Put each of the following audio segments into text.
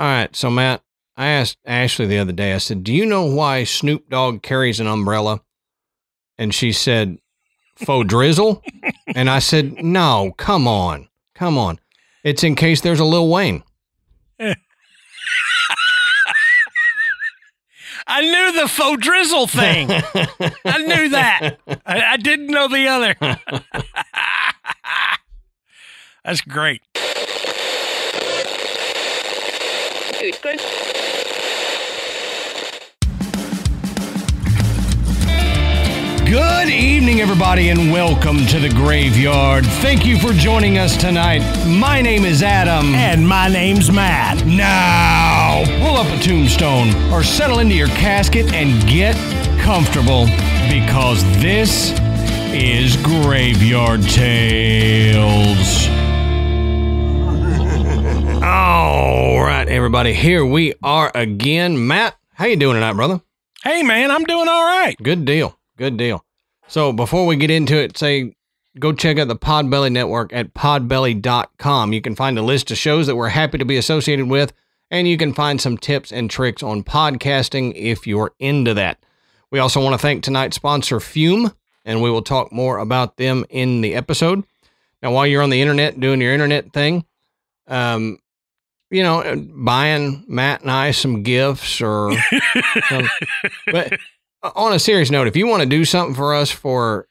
All right, so Matt, I asked Ashley the other day, I said, do you know why Snoop Dogg carries an umbrella? And she said, faux drizzle? And I said, no, come on. Come on. It's in case there's a Lil Wayne. I knew the faux drizzle thing. I knew that. I didn't know the other. That's great. It's good. Good evening, everybody, and welcome to the Graveyard. Thank you for joining us tonight. My name is Adam. And my name's Matt. Now, pull up a tombstone or settle into your casket and get comfortable, because this is Graveyard Tales. All right, everybody, here we are again. Matt, how you doing tonight, brother? Hey, man, I'm doing all right. Good deal. Good deal. So before we get into it, say, go check out the Podbelly Network at Podbelly.com. You can find a list of shows that we're happy to be associated with, and you can find some tips and tricks on podcasting if you're into that. We also want to thank tonight's sponsor, Fume, and we will talk more about them in the episode. Now, while you're on the internet doing your internet thing, you know, buying Matt and I some gifts or something. But on a serious note, if you want to do something for us for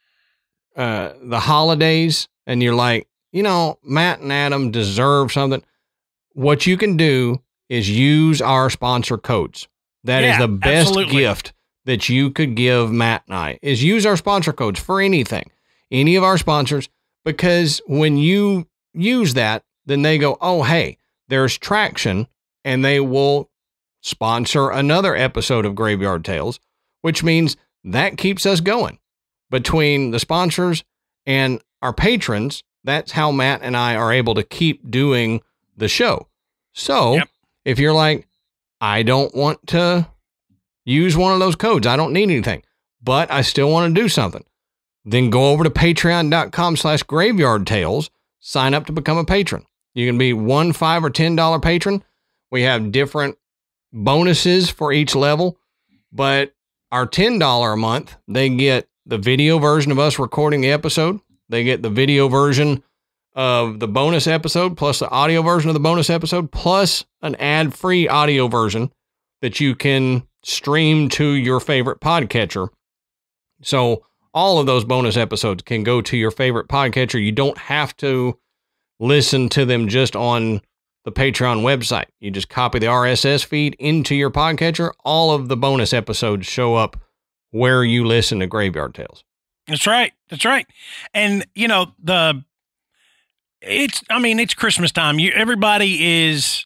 the holidays and you're like, you know, Matt and Adam deserve something, what you can do is use our sponsor codes. That is the best gift that you could give Matt and I, is use our sponsor codes for anything, any of our sponsors, because when you use that, then they go, oh, hey, there's traction, and they will sponsor another episode of Graveyard Tales, which means that keeps us going. Between the sponsors and our patrons, that's how Matt and I are able to keep doing the show. So if you're like, I don't want to use one of those codes, I don't need anything, but I still want to do something, then go over to patreon.com/graveyardtales, sign up to become a patron. You can be $1, $5, or $10 patron. We have different bonuses for each level, but our $10 a month, they get the video version of us recording the episode. They get the video version of the bonus episode, plus the audio version of the bonus episode, plus an ad-free audio version that you can stream to your favorite podcatcher. So all of those bonus episodes can go to your favorite podcatcher. You don't have to listen to them just on the Patreon website. You just copy the RSS feed into your podcatcher. All of the bonus episodes show up where you listen to Graveyard Tales. That's right. That's right. And you know, I mean, it's Christmas time. Everybody is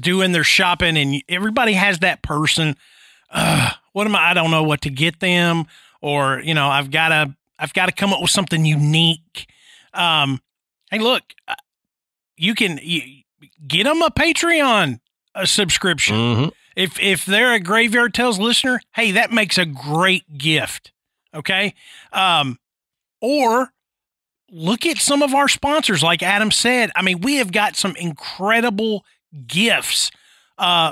doing their shopping, and everybody has that person. What am I? I don't know what to get them, or, you know, I've got to come up with something unique. Hey, look, you can get them a Patreon subscription. Mm-hmm. If they're a Graveyard Tales listener, hey, that makes a great gift. Okay. Or look at some of our sponsors. Like Adam said, I mean, we have got some incredible gifts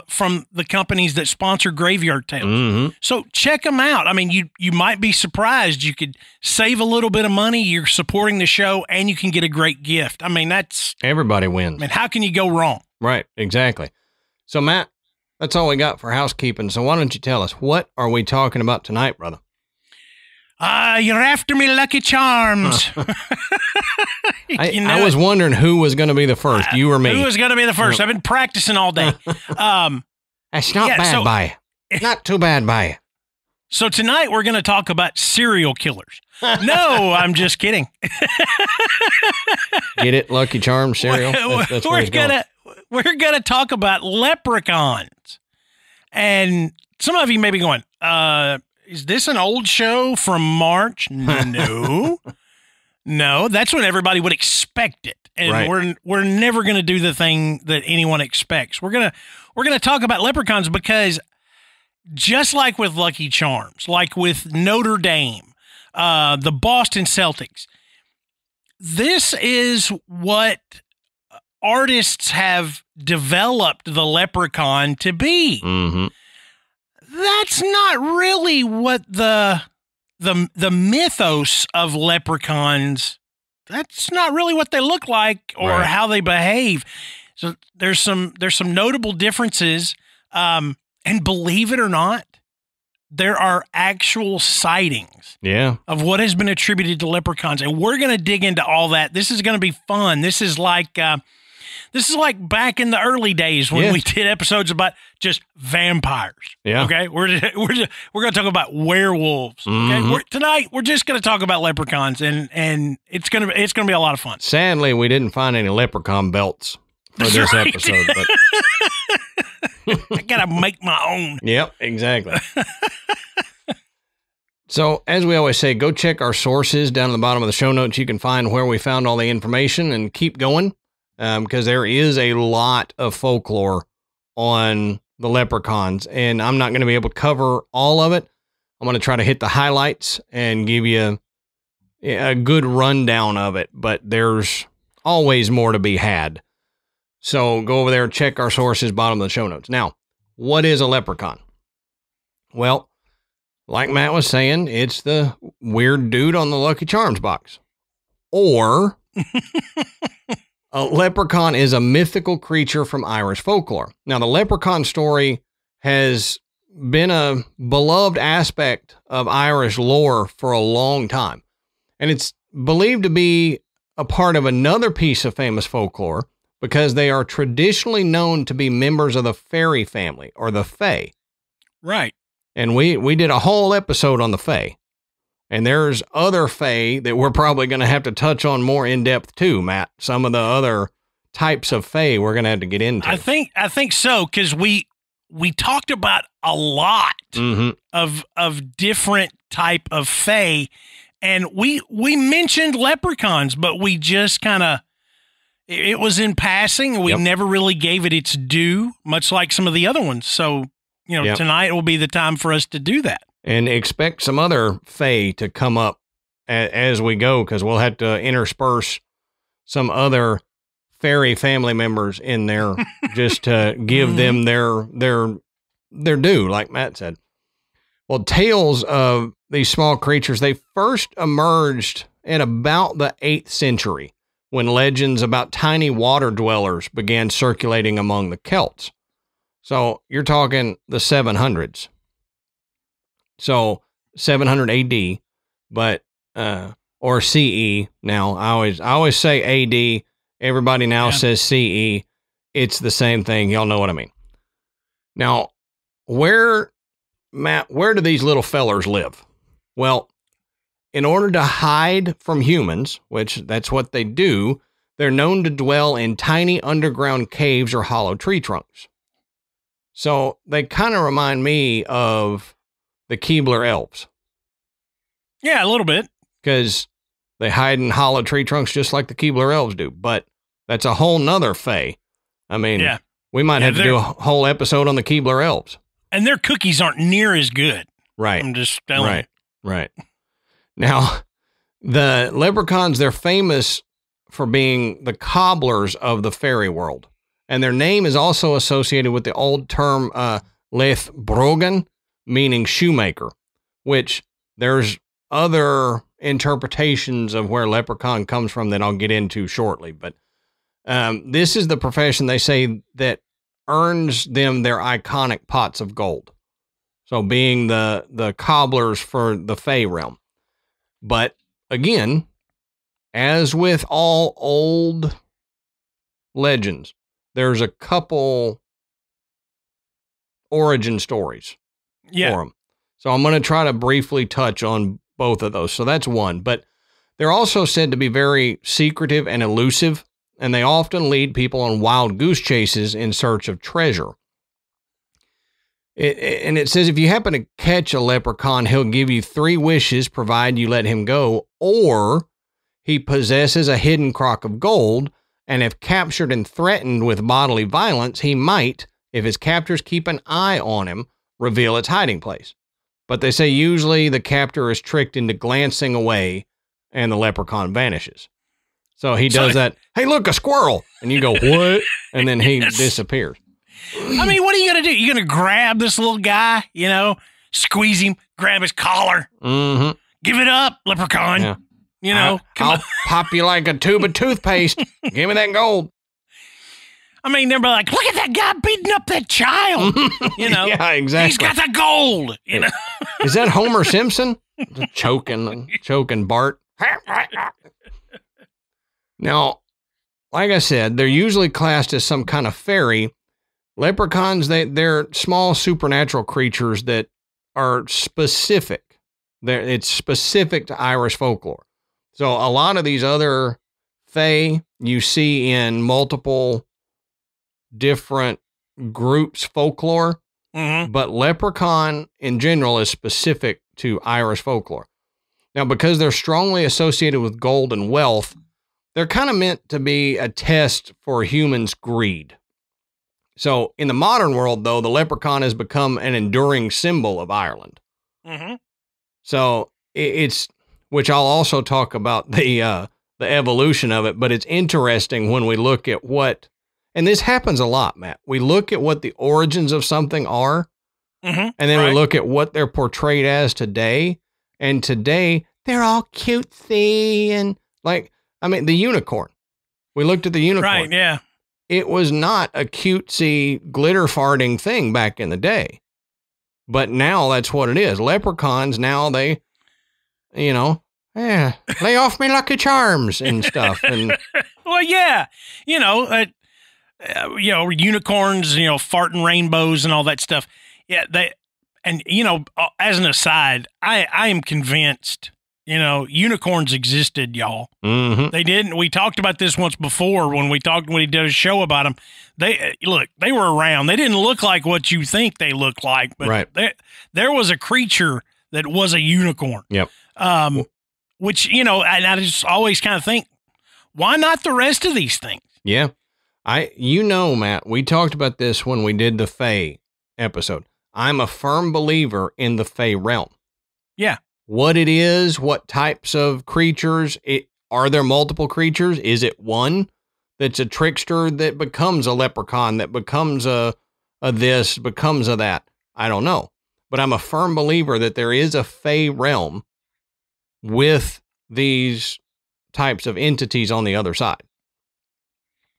from the companies that sponsor Graveyard Tales. Mm-hmm. So check them out. I mean, you might be surprised. You could save a little bit of money. You're supporting the show, and you can get a great gift. I mean, that's... everybody wins. I mean, how can you go wrong? Right, exactly. So, Matt, that's all we got for housekeeping. So why don't you tell us, what are we talking about tonight, brother? You're after me, Lucky Charms. I was wondering who was going to be the first, you or me. Who was going to be the first? I've been practicing all day. That's not bad by you. Not too bad by you. So tonight we're going to talk about serial killers. No, I'm just kidding. Get it? Lucky Charms, cereal? That's where we're going to talk about leprechauns. And some of you may be going, is this an old show from March? No. No, that's when everybody would expect it. And right, we're never going to do the thing that anyone expects. We're going to talk about leprechauns, because just like with Lucky Charms, like with Notre Dame, the Boston Celtics, this is what artists have developed the leprechaun to be. Mm-hmm. That's not really what the mythos of leprechauns, that's not really what they look like or right. how they behave. So there's some notable differences. And believe it or not, there are actual sightings yeah. of what has been attributed to leprechauns. And we're going to dig into all that. This is going to be fun. This is like back in the early days when yeah. we did episodes about just vampires. Yeah. Okay. We're going to talk about werewolves. Mm-hmm. Okay. Tonight we're just going to talk about leprechauns, and it's going to be a lot of fun. Sadly, we didn't find any leprechaun belts for That's this right. episode, but I gotta make my own. Yep, exactly. So, as we always say, go check our sources down at the bottom of the show notes. You can find where we found all the information and keep going because there is a lot of folklore on the leprechauns, and I'm not going to be able to cover all of it. I'm going to try to hit the highlights and give you a good rundown of it, but there's always more to be had. So go over there, check our sources, bottom of the show notes. Now, what is a leprechaun? Well, like Matt was saying, it's the weird dude on the Lucky Charms box. Or a leprechaun is a mythical creature from Irish folklore. Now, the leprechaun story has been a beloved aspect of Irish lore for a long time. And it's believed to be a part of another piece of famous folklore, because they are traditionally known to be members of the fairy family, or the fae. Right. And we did a whole episode on the fae. And there's other fae that we're probably going to have to touch on more in depth too, Matt. Some of the other types of fae we're going to have to get into. I think so, because we talked about a lot mm-hmm. of different type of fae, and we mentioned leprechauns, but we just kind of, it was in passing. We yep. never really gave it its due, much like some of the other ones. So, you know, yep. tonight will be the time for us to do that. And expect some other fae to come up as we go, because we'll have to intersperse some other fairy family members in there just to give them their due, like Matt said. Well, tales of these small creatures, they first emerged in about the 8th century, when legends about tiny water dwellers began circulating among the Celts. So you're talking the 700s. So 700 AD, but, or CE now. I always say AD. Everybody now yeah. says CE. It's the same thing. Y'all know what I mean. Now, Matt, where do these little fellers live? Well, in order to hide from humans, which that's what they do, they're known to dwell in tiny underground caves or hollow tree trunks. So they kind of remind me of the Keebler Elves. Yeah, a little bit. Because they hide in hollow tree trunks just like the Keebler Elves do, but that's a whole nother fae. I mean, yeah. we might have to do a whole episode on the Keebler Elves. And their cookies aren't near as good. Right. I'm just telling you. Right, right. Now, the leprechauns, they're famous for being the cobblers of the fairy world. And their name is also associated with the old term Lethbrogan, meaning shoemaker, which there's other interpretations of where leprechaun comes from that I'll get into shortly. But this is the profession, they say, that earns them their iconic pots of gold. So being the cobblers for the fae realm. But again, as with all old legends, there's a couple origin stories yeah. for them. So I'm going to try to briefly touch on both of those. So that's one. But they're also said to be very secretive and elusive, and they often lead people on wild goose chases in search of treasure. And it says, if you happen to catch a leprechaun, he'll give you 3 wishes, provided you let him go, or he possesses a hidden crock of gold, and if captured and threatened with bodily violence, he might, if his captors keep an eye on him, reveal its hiding place. But they say usually the captor is tricked into glancing away, and the leprechaun vanishes. So he does that. Hey, look, a squirrel. And you go, what? And then he disappears. I mean, what are you going to do? You're going to grab this little guy, you know, squeeze him, grab his collar. Mm-hmm. Give it up, leprechaun. Yeah. You know, I'll pop you like a tube of toothpaste. Give me that gold. I mean, they're like, look at that guy beating up that child. You know, yeah, exactly. He's got the gold. You know? Is that Homer Simpson? Choking Bart. Now, like I said, they're usually classed as some kind of fairy. Leprechauns, they're small supernatural creatures that are specific. It's specific to Irish folklore. So a lot of these other fae you see in multiple different groups' folklore, but leprechaun in general is specific to Irish folklore. Now, because they're strongly associated with gold and wealth, they're kind of meant to be a test for humans' greed. So in the modern world, though, the leprechaun has become an enduring symbol of Ireland. Mm-hmm. So it's, which I'll also talk about the evolution of it, but it's interesting when we look at what, and this happens a lot, Matt, we look at what the origins of something are, and then we look at what they're portrayed as today. And today they're all cutesy and like, I mean, the unicorn, we looked at the unicorn. Right. Yeah. It was not a cutesy glitter farting thing back in the day. But now that's what it is. Leprechauns, now they, you know, yeah, lay off me Lucky Charms and stuff. And well, yeah, you know, unicorns, you know, farting rainbows and all that stuff. Yeah, they, and you know, as an aside, I am convinced, you know, unicorns existed, y'all. Mm-hmm. They didn't. We talked about this once before when he did a show about them. They look, they were around. They didn't look like what you think they look like, but there was a creature that was a unicorn. Yep. Which, you know, and I just always kind of think, why not the rest of these things? Yeah. You know, Matt, we talked about this when we did the Fae episode. I'm a firm believer in the Fae realm. Yeah. What it is, what types of creatures, are there multiple creatures? Is it one that's a trickster that becomes a leprechaun, that becomes a this, becomes a that? I don't know. But I'm a firm believer that there is a fae realm with these types of entities on the other side.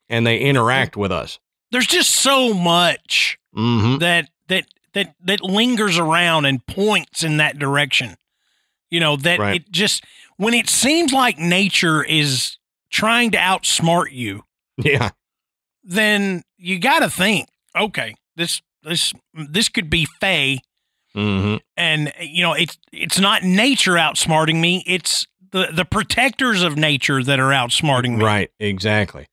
And they interact with us. There's just so much that lingers around and points in that direction. You know, that it just, when it seems like nature is trying to outsmart you, then you got to think, okay, this could be fae. Mm-hmm. And you know, it's not nature outsmarting me. It's the protectors of nature that are outsmarting me. Right. Exactly.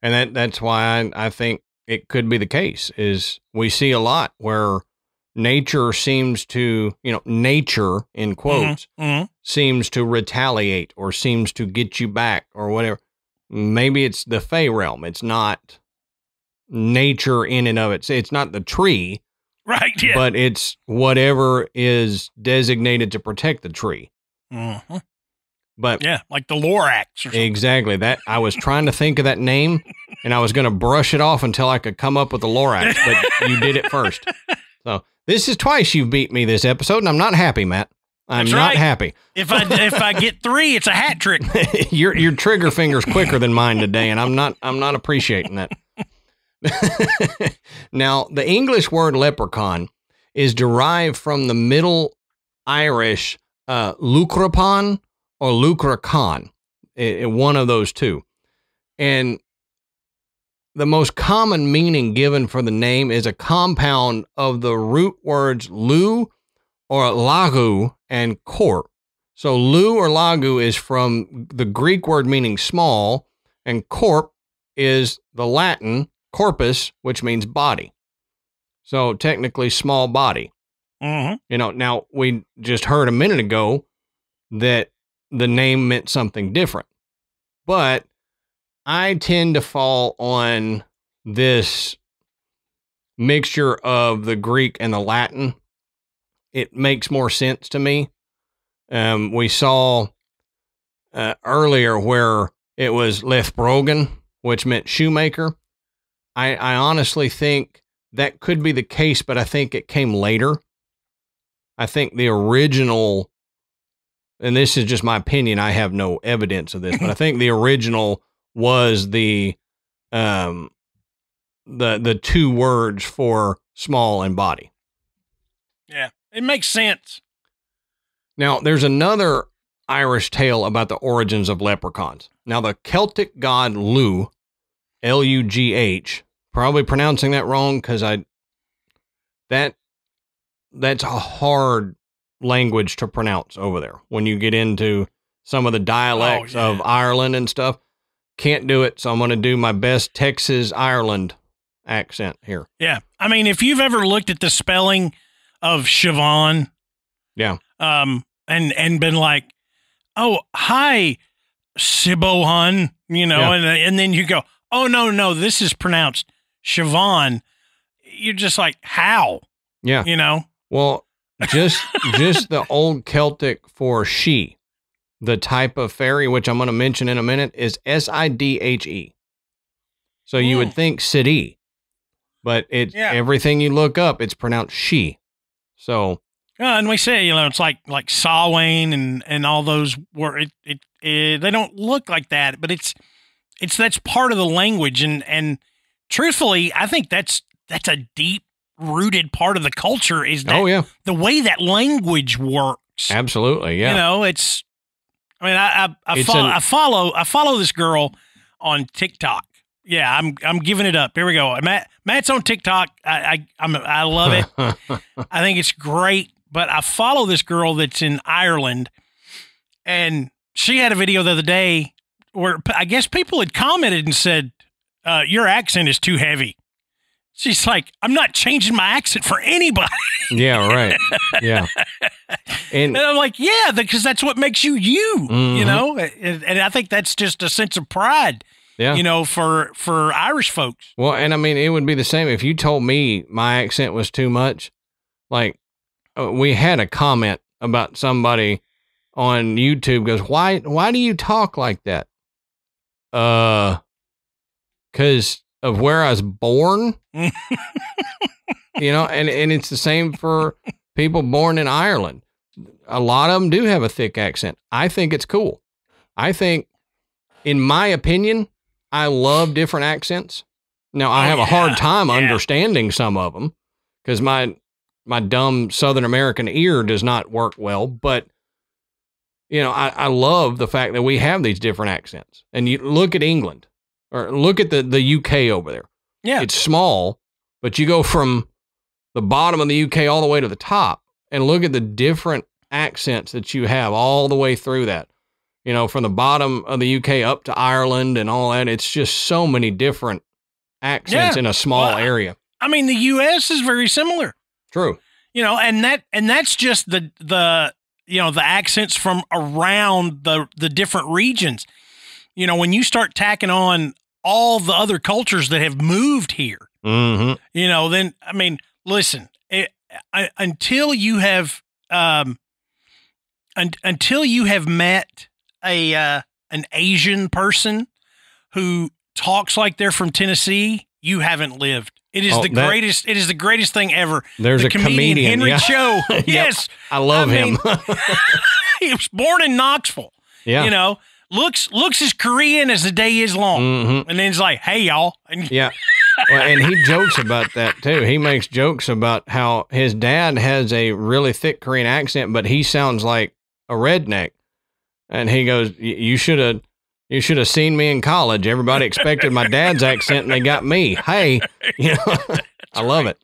And that's why I think it could be the case is we see a lot where nature seems to, you know, nature in quotes seems to retaliate or seems to get you back or whatever. Maybe it's the fae realm. It's not nature in and of it. It's not the tree, right? Yeah. But it's whatever is designated to protect the tree. Mm-hmm. But yeah, like the Lorax or something. Exactly. That I was trying to think of that name and I was going to brush it off until I could come up with the Lorax, but you did it first. So this is twice you've beat me this episode, and I'm not happy, Matt. I'm not happy. If I get three, it's a hat trick. Your trigger finger's quicker than mine today, and I'm not appreciating that. Now, the English word leprechaun is derived from the Middle Irish Luchorpán or Lucrecon, one of those two, and the most common meaning given for the name is a compound of the root words Lugh or Lugh and Cor. So Lugh or Lugh is from the Greek word meaning small, and corp is the Latin corpus, which means body. So technically small body. Mm-hmm. You know, now we just heard a minute ago that the name meant something different, but I tend to fall on this mixture of the Greek and the Latin. It makes more sense to me. We saw earlier where It was Lethbrogan, which meant shoemaker. I honestly think that could be the case, but I think it came later. I think the original, and this is just my opinion, I have no evidence of this, but I think the original was the two words for small and body. Yeah, it makes sense. Now, there's another Irish tale about the origins of leprechauns. Now, the Celtic god Lugh, L-U-G-H, probably pronouncing that wrong because that's a hard language to pronounce over there. When you get into some of the dialects of Ireland and stuff, can't do it. So I'm going to do my best Texas, Ireland accent here. Yeah. I mean, if you've ever looked at the spelling of Siobhan, yeah. And been like, oh, hi, Siobhan, you know, yeah. And then you go, oh no, this is pronounced Siobhan. You're just like, how? Yeah. You know? Well, just the old Celtic for she, the type of fairy, which I'm going to mention in a minute, is S-I-D-H-E. So you would think Sidi, but everything you look up, it's pronounced she. So. And we say, you know, it's like Samhain and all those words. They don't look like that, but that's part of the language. And truthfully, I think that's a deep rooted part of the culture, is that the way that language works. Absolutely. Yeah. You know, it's, I mean, I follow this girl on TikTok. Yeah. I'm giving it up. Here we go. Matt's on TikTok. I love it. I think it's great. But I follow this girl that's in Ireland, and she had a video the other day where I guess people had commented and said, your accent is too heavy. She's like, I'm not changing my accent for anybody. Yeah, right. Yeah. And I'm like, yeah, because that's what makes you you, you know? And I think that's just a sense of pride, you know, for Irish folks. Well, and I mean, it would be the same if you told me my accent was too much. Like, we had a comment about somebody on YouTube goes, why do you talk like that? 'Cause of where I was born, you know, and it's the same for people born in Ireland. A lot of them do have a thick accent. I think it's cool. I think, in my opinion, I love different accents. Now I have a hard time understanding some of them, 'cause my dumb Southern American ear does not work well, but you know, I love the fact that we have these different accents. And you look at England, or look at the UK over there. Yeah. It's small, but you go from the bottom of the UK all the way to the top and look at the different accents that you have all the way through that, you know, from the bottom of the UK up to Ireland and all that. It's just so many different accents in a small area. I mean, the US is very similar. True. You know, and that's just the you know, the accents from around the different regions. You know, when you start tacking on all the other cultures that have moved here, you know, then, I mean, listen, until you have, until you have met an Asian person who talks like they're from Tennessee, you haven't lived. It is greatest. It is the greatest thing ever. There's a comedian Henry Cho. Yes, I love him. He was born in Knoxville. Yeah, you know, looks as Korean as the day is long. And then he's like, "Hey, y'all." Yeah, well, and he jokes about that too. He makes jokes about how his dad has a really thick Korean accent, but he sounds like a redneck. And he goes, "You should have seen me in college. Everybody expected my dad's accent, and they got me. Hey, you know, I love it."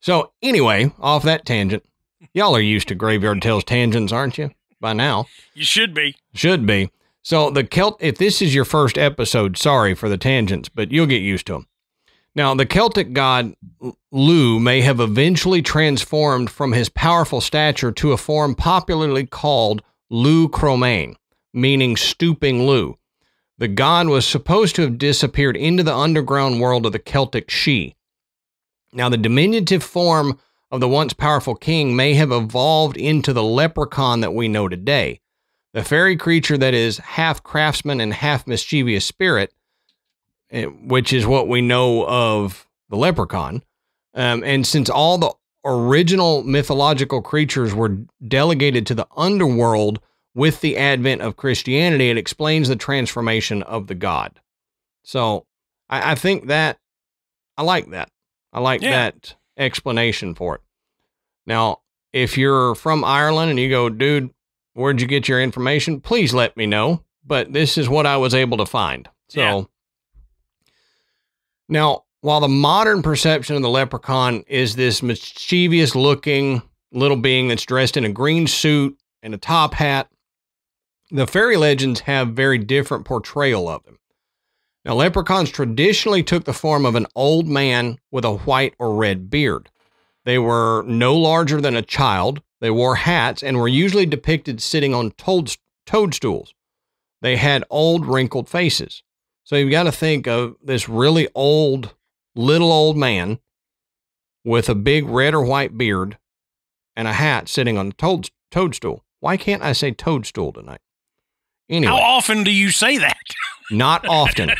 So anyway, off that tangent, y'all are used to Graveyard Tales tangents, aren't you? By now, you should be. Should be. So if this is your first episode, sorry for the tangents, but you'll get used to them. Now, the Celtic god Lugh may have eventually transformed from his powerful stature to a form popularly called Luchorpán, meaning stooping Lugh. The god was supposed to have disappeared into the underground world of the Celtic she. Now, the diminutive form of the once powerful king may have evolved into the leprechaun that we know today. The fairy creature that is half craftsman and half mischievous spirit, which is what we know of the leprechaun. And since all the original mythological creatures were delegated to the underworld with the advent of Christianity, it explains the transformation of the god. So I think that I like that. I like that explanation for it. Now, if you're from Ireland and you go, dude, where'd you get your information? Please let me know. But this is what I was able to find. So now, while the modern perception of the leprechaun is this mischievous looking little being that's dressed in a green suit and a top hat, the fairy legends have very different portrayal of him. Now, leprechauns traditionally took the form of an old man with a white or red beard. They were no larger than a child. They wore hats and were usually depicted sitting on toadstools. They had old, wrinkled faces. So you've got to think of this really old, little old man with a big red or white beard and a hat sitting on a toadstool. Why can't I say toadstool tonight? Anyway, how often do you say that? Not often.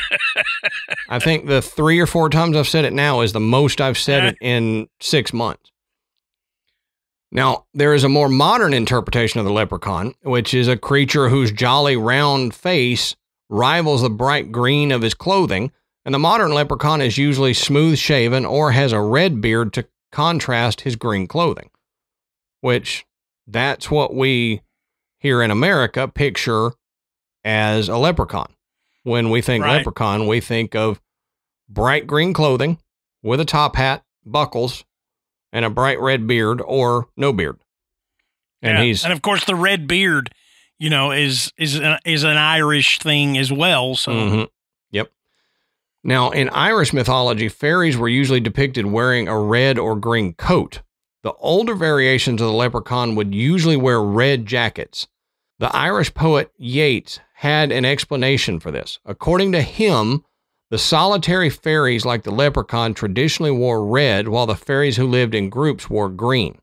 I think the 3 or 4 times I've said it now is the most I've said it in 6 months. Now, there is a more modern interpretation of the leprechaun, which is a creature whose jolly round face rivals the bright green of his clothing, and the modern leprechaun is usually smooth-shaven or has a red beard to contrast his green clothing, which that's what we here in America picture as a leprechaun. When we think leprechaun, we think of bright green clothing with a top hat, buckles, and a bright red beard or no beard. And he's, and of course the red beard, you know, is an Irish thing as well. So, now in Irish mythology, fairies were usually depicted wearing a red or green coat. The older variations of the leprechaun would usually wear red jackets. The Irish poet Yeats had an explanation for this. According to him, the solitary fairies like the leprechaun traditionally wore red, while the fairies who lived in groups wore green.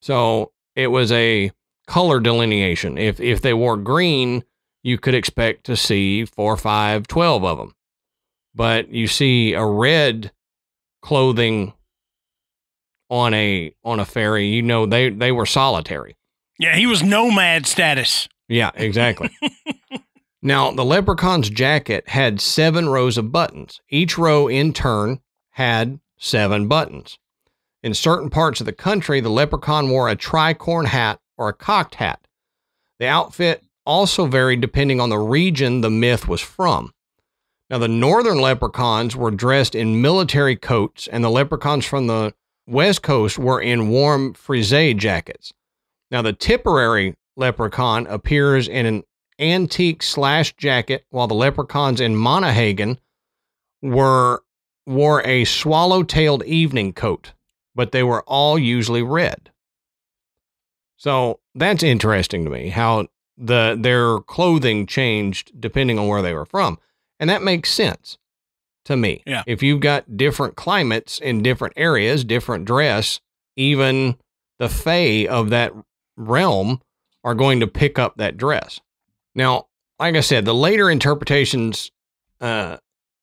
So it was a color delineation. If they wore green, you could expect to see 4, 5, 12 of them. But you see a red clothing on a fairy, you know, they were solitary. Yeah, he was nomad status. Yeah, exactly. Now, the leprechaun's jacket had 7 rows of buttons. Each row, in turn, had 7 buttons. In certain parts of the country, the leprechaun wore a tricorn hat or a cocked hat. The outfit also varied depending on the region the myth was from. Now, the northern leprechauns were dressed in military coats, and the leprechauns from the west coast were in warm frisé jackets. Now, the Tipperary leprechaun appears in an antique slash jacket, while the leprechauns in Monaghan wore a swallow-tailed evening coat, but they were all usually red. So that's interesting to me, how their clothing changed depending on where they were from. And that makes sense to me. Yeah. If you've got different climates in different areas, different dress, even the fae of that realm are going to pick up that dress. Now, like I said, the later interpretations of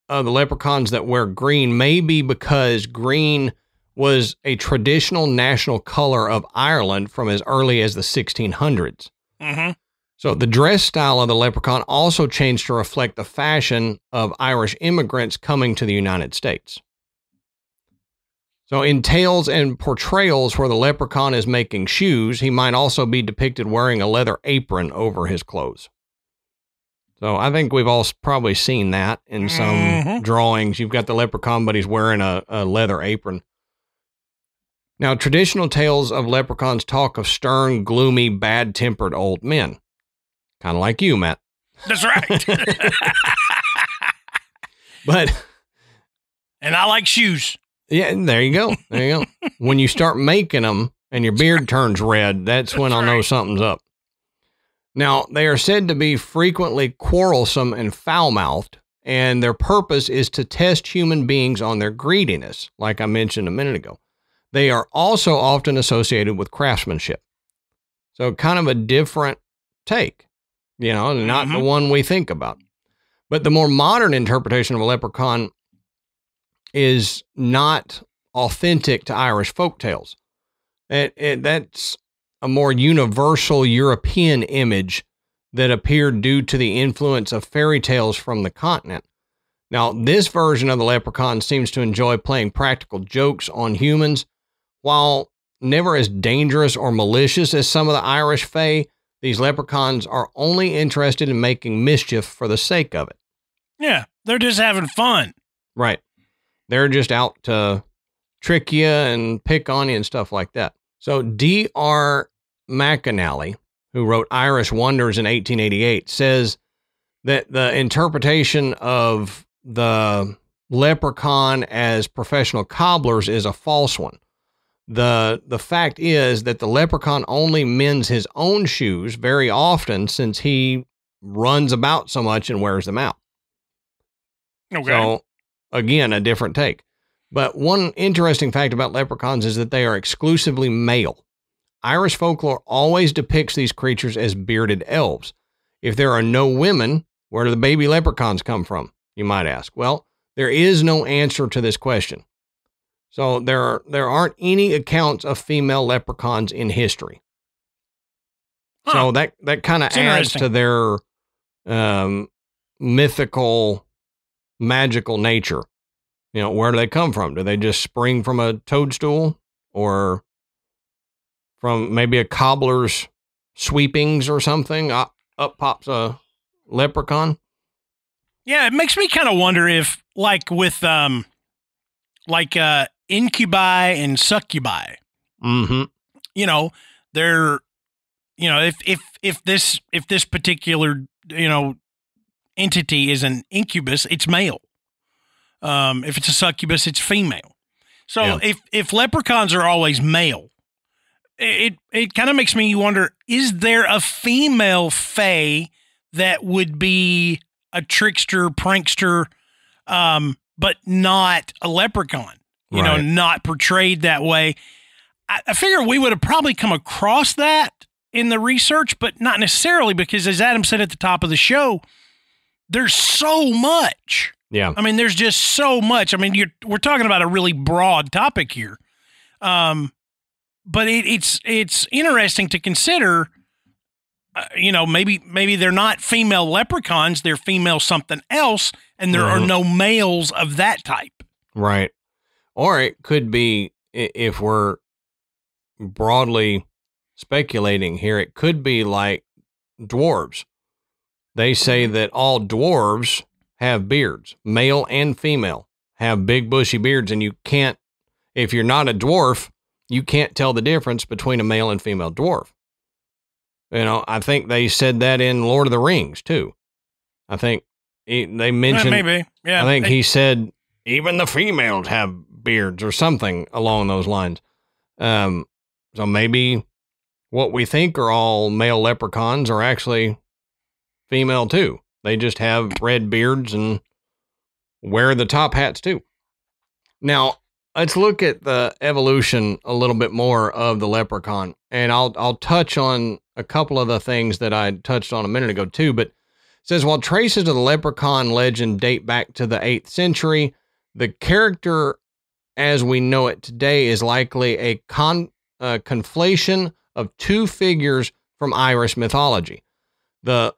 the leprechauns that wear green may be because green was a traditional national color of Ireland from as early as the 1600s. Mm-hmm. So the dress style of the leprechaun also changed to reflect the fashion of Irish immigrants coming to the United States. So in tales and portrayals where the leprechaun is making shoes, he might also be depicted wearing a leather apron over his clothes. So I think we've all probably seen that in some drawings. You've got the leprechaun, but he's wearing a leather apron. Now, traditional tales of leprechauns talk of stern, gloomy, bad-tempered old men. Kind of like you, Matt. That's right. But, and I like shoes. Yeah, there you go. There you go. When you start making them and your beard turns red, that's when I'll know something's up. Now, they are said to be frequently quarrelsome and foul-mouthed, and their purpose is to test human beings on their greediness, like I mentioned a minute ago. They are also often associated with craftsmanship. So kind of a different take, you know, not the one we think about. But the more modern interpretation of a leprechaun is not authentic to Irish folktales. That's a more universal European image that appeared due to the influence of fairy tales from the continent. Now, this version of the leprechaun seems to enjoy playing practical jokes on humans. While never as dangerous or malicious as some of the Irish fae, these leprechauns are only interested in making mischief for the sake of it. Yeah, they're just having fun. Right. They're just out to trick you and pick on you and stuff like that. So D.R. McAnally, who wrote Irish Wonders in 1888, says that the interpretation of the leprechaun as professional cobblers is a false one. The fact is that the leprechaun only mends his own shoes very often, since he runs about so much and wears them out. Okay. So, again, a different take. But one interesting fact about leprechauns is that they are exclusively male. Irish folklore always depicts these creatures as bearded elves. If there are no women, where do the baby leprechauns come from, you might ask? Well, there is no answer to this question. So there aren't any accounts of female leprechauns in history. Huh. So that kind of adds to their mythical, magical nature. You know, where do they come from? Do they just spring from a toadstool, or from maybe a cobbler's sweepings or something? Up pops a leprechaun. Yeah, it makes me kind of wonder if, like with incubi and succubi, you know, they're, you know, if this particular, you know, entity is an incubus, it's male. If it's a succubus, it's female. So yeah. If leprechauns are always male, it kind of makes me wonder, is there a female fae that would be a trickster, prankster, but not a leprechaun, you know, not portrayed that way? I figure we would have probably come across that in the research, but not necessarily, because as Adam said at the top of the show, there's so much. Yeah. I mean, there's just so much. I mean, we're talking about a really broad topic here. But it's interesting to consider, you know, maybe they're not female leprechauns, they're female something else, and there are no males of that type. Right. Or it could be, if we're broadly speculating here, it could be like dwarves. They say that all dwarves have beards, male and female, have big bushy beards, and you can't, if you're not a dwarf, you can't tell the difference between a male and female dwarf. You know, I think they said that in Lord of the Rings too. I think they mentioned, maybe. Yeah, I think he said even the females have beards or something along those lines. So maybe what we think are all male leprechauns are actually female too. They just have red beards and wear the top hats too. Now, let's look at the evolution a little bit more of the leprechaun, and I'll touch on a couple of the things that I touched on a minute ago too. But it says, while traces of the leprechaun legend date back to the 8th century, the character as we know it today is likely a conflation of two figures from Irish mythology, the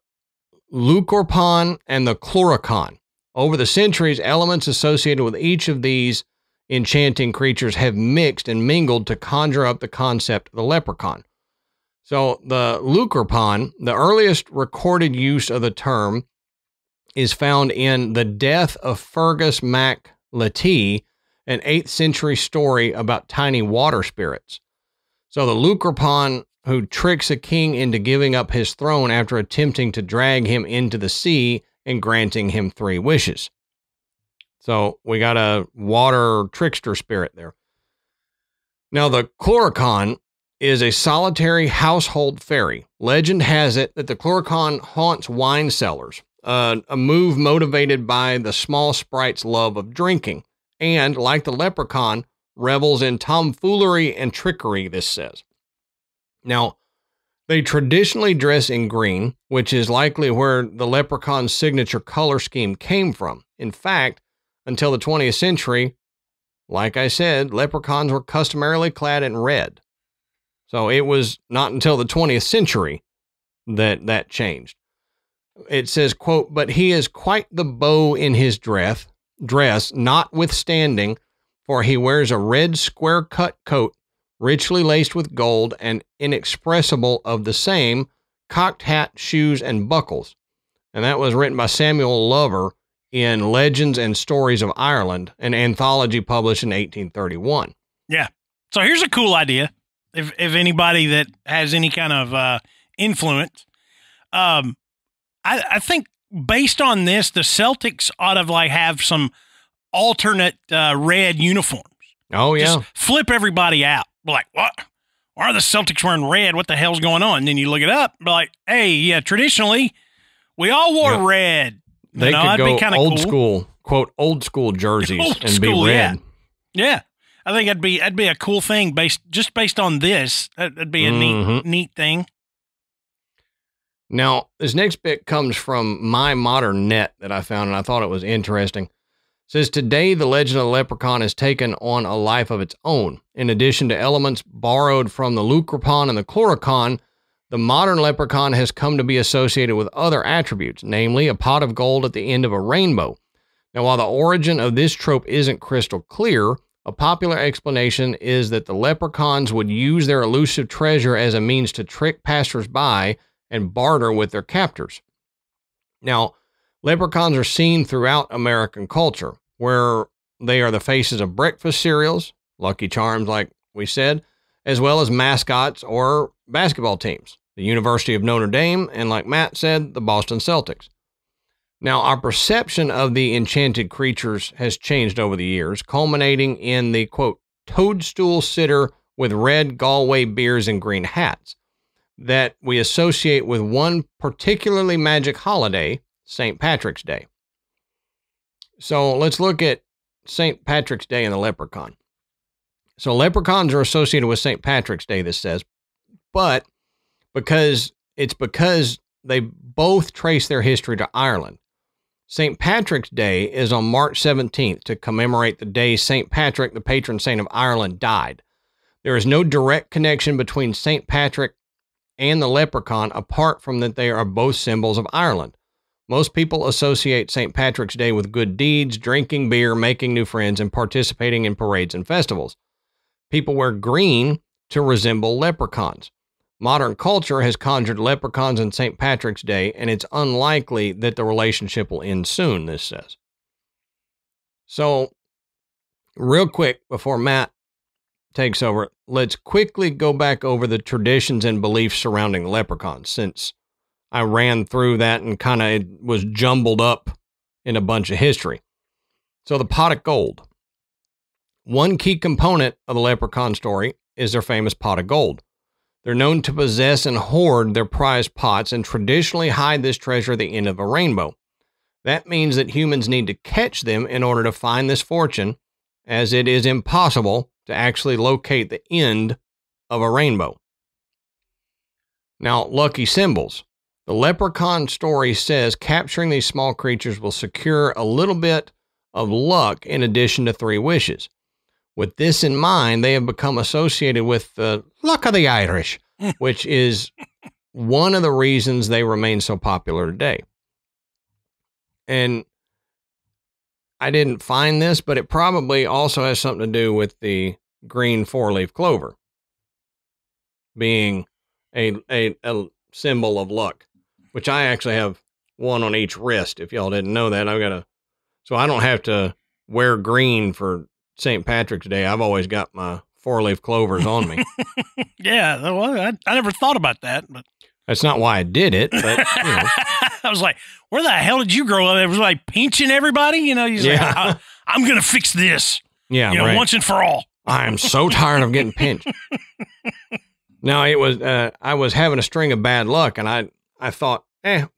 Luchorpán and the Cluricon. Over the centuries, elements associated with each of these enchanting creatures have mixed and mingled to conjure up the concept of the leprechaun. So the Luchorpán, the earliest recorded use of the term, is found in The Death of Fergus Mac Letty, an 8th century story about tiny water spirits. So the Luchorpán, who tricks a king into giving up his throne after attempting to drag him into the sea and granting him 3 wishes. So we got a water trickster spirit there. Now, the Cluricon is a solitary household fairy. Legend has it that the Cluricon haunts wine cellars, a move motivated by the small sprite's love of drinking, and, like the leprechaun, revels in tomfoolery and trickery, this says. Now, They traditionally dress in green, which is likely where the leprechaun's signature color scheme came from. In fact, until the 20th century, like I said, leprechauns were customarily clad in red. So it was not until the 20th century that that changed. It says, quote, "But he is quite the beau in his dress, notwithstanding, for he wears a red square-cut coat, richly laced with gold, and inexpressible of the same, cocked hat, shoes, and buckles." And that was written by Samuel Lover in Legends and Stories of Ireland, an anthology published in 1831. Yeah. So here's a cool idea. If anybody that has any kind of influence, I think based on this, the Celtics ought to like have some alternate red uniforms. Oh yeah, just flip everybody out. Like, what? Why are the Celtics wearing red? What the hell's going on? And then you look it up. Like, hey, yeah, traditionally we all wore red. They could go old school, quote, old school jerseys and be red. Yeah, I think that'd be a cool thing based on this. That'd be a neat thing. Now, this next bit comes from My Modern Net that I found, and I thought it was interesting. It says, today, the legend of the leprechaun has taken on a life of its own. In addition to elements borrowed from the Luchorpán and the Cluricon, the modern leprechaun has come to be associated with other attributes, namely a pot of gold at the end of a rainbow. Now, while the origin of this trope isn't crystal clear, a popular explanation is that the leprechauns would use their elusive treasure as a means to trick passersby and barter with their captors. Now, leprechauns are seen throughout American culture, where they are the faces of breakfast cereals, Lucky Charms, like we said, as well as mascots or basketball teams, the University of Notre Dame, and like Matt said, the Boston Celtics. Now, our perception of the enchanted creatures has changed over the years, culminating in the, quote, toadstool sitter with red Galway beers and green hats that we associate with one particularly magic holiday, St. Patrick's Day. So let's look at St. Patrick's Day and the leprechaun. So leprechauns are associated with St. Patrick's Day, this says, but because they both trace their history to Ireland. St. Patrick's Day is on March 17th to commemorate the day St. Patrick, the patron saint of Ireland, died. There is no direct connection between St. Patrick and the leprechaun, apart from that they are both symbols of Ireland. Most people associate St. Patrick's Day with good deeds, drinking beer, making new friends, and participating in parades and festivals. People wear green to resemble leprechauns. Modern culture has conjured leprechauns and St. Patrick's Day, and it's unlikely that the relationship will end soon, this says. So, real quick, before Matt takes over, let's quickly go back over the traditions and beliefs surrounding leprechauns, since I ran through that and kind of was jumbled up in a bunch of history. So the pot of gold. One key component of the leprechaun story is their famous pot of gold. They're known to possess and hoard their prized pots and traditionally hide this treasure at the end of a rainbow. That means that humans need to catch them in order to find this fortune, as it is impossible to actually locate the end of a rainbow. Now, lucky symbols. The leprechaun story says capturing these small creatures will secure a little bit of luck in addition to 3 wishes. With this in mind, they have become associated with the luck of the Irish, which is one of the reasons they remain so popular today. And I didn't find this, but it probably also has something to do with the green 4-leaf clover being a symbol of luck, which I actually have one on each wrist. If y'all didn't know that, so I don't have to wear green for St. Patrick's Day. I've always got my 4-leaf clovers on me. Yeah. Well, I never thought about that, but that's not why I did it. But, you know. I was like, where the hell did you grow up? It was like pinching everybody. You know, he's like, I'm going to fix this. Yeah. You know, once and for all. I am so tired of getting pinched. No, it was, I was having a string of bad luck and I thought,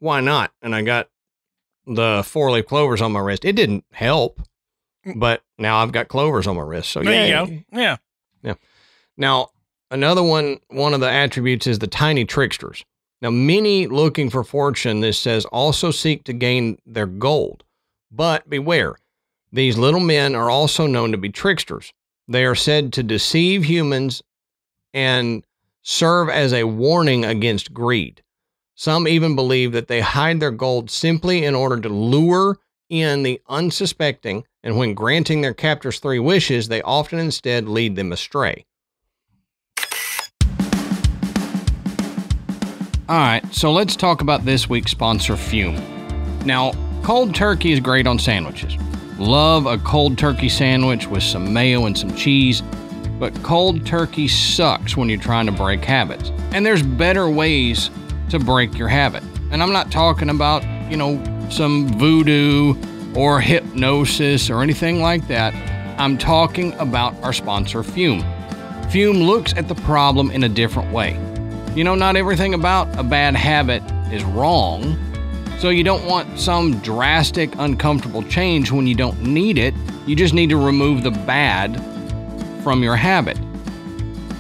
why not? And I got the 4-leaf clovers on my wrist. It didn't help, but now I've got clovers on my wrist. So there you go. Yeah. Now, Another one of the attributes is the tiny tricksters. Now, many looking for fortune, this says, also seek to gain their gold. But beware, these little men are also known to be tricksters. They are said to deceive humans and serve as a warning against greed. Some even believe that they hide their gold simply in order to lure in the unsuspecting, and when granting their captors 3 wishes, they often instead lead them astray. All right, so let's talk about this week's sponsor, Fume. Now, cold turkey is great on sandwiches. Love a cold turkey sandwich with some mayo and some cheese, but cold turkey sucks when you're trying to break habits. And there's better ways to break your habit. And I'm not talking about, you know, some voodoo or hypnosis or anything like that. I'm talking about our sponsor, Fume. Fume looks at the problem in a different way. You know, not everything about a bad habit is wrong. So you don't want some drastic, uncomfortable change when you don't need it. You just need to remove the bad from your habit.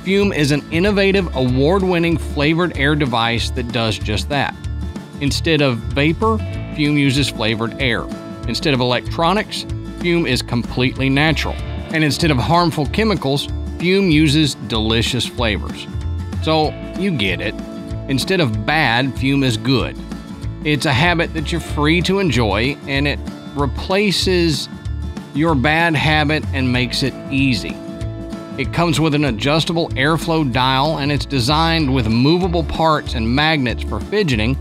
Fume is an innovative, award-winning flavored air device that does just that. Instead of vapor, Fume uses flavored air. Instead of electronics, Fume is completely natural. And instead of harmful chemicals, Fume uses delicious flavors. So you get it. Instead of bad, Fume is good. It's a habit that you're free to enjoy, and it replaces your bad habit and makes it easy. It comes with an adjustable airflow dial, and it's designed with movable parts and magnets for fidgeting,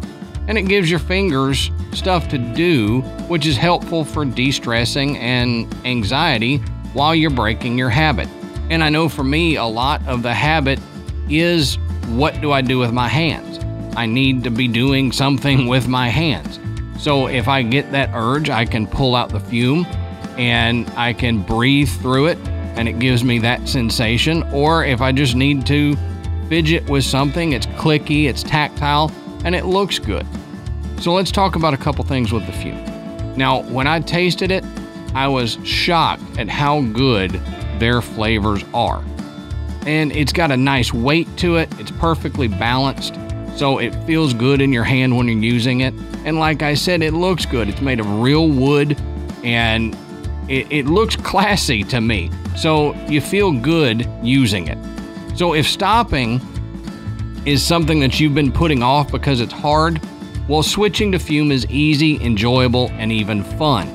and it gives your fingers stuff to do, which is helpful for de-stressing and anxiety while you're breaking your habit. And I know for me, a lot of the habit is, what do I do with my hands? I need to be doing something with my hands. So if I get that urge, I can pull out the Fume and I can breathe through it and it gives me that sensation. Or if I just need to fidget with something, it's clicky, it's tactile, and it looks good. So let's talk about a couple things with the Fume. Now, when I tasted it, I was shocked at how good their flavors are. And it's got a nice weight to it. It's perfectly balanced. So it feels good in your hand when you're using it. And like I said, it looks good. It's made of real wood and it looks classy to me. So you feel good using it. So if stopping is something that you've been putting off because it's hard, well, switching to Fume is easy, enjoyable, and even fun.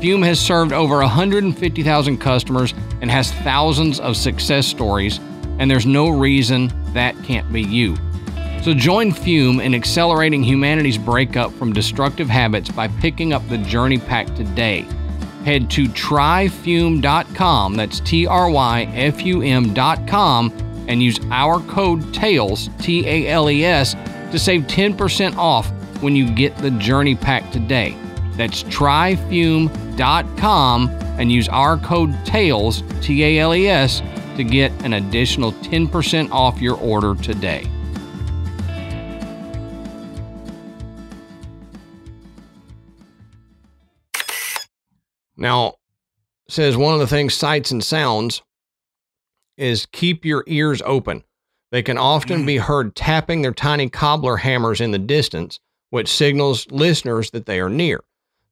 Fume has served over 150,000 customers and has thousands of success stories, and there's no reason that can't be you. So join Fume in accelerating humanity's breakup from destructive habits by picking up the Journey Pack today. Head to TryFume.com, that's TryFum.com, and use our code TALES, TALES, to save 10% off when you get the Journey Pack today. That's TryFume.com, and use our code TALES, TALES, to get an additional 10% off your order today. Now, it says one of the things, sights and sounds, is keep your ears open. They can often be heard tapping their tiny cobbler hammers in the distance, which signals listeners that they are near.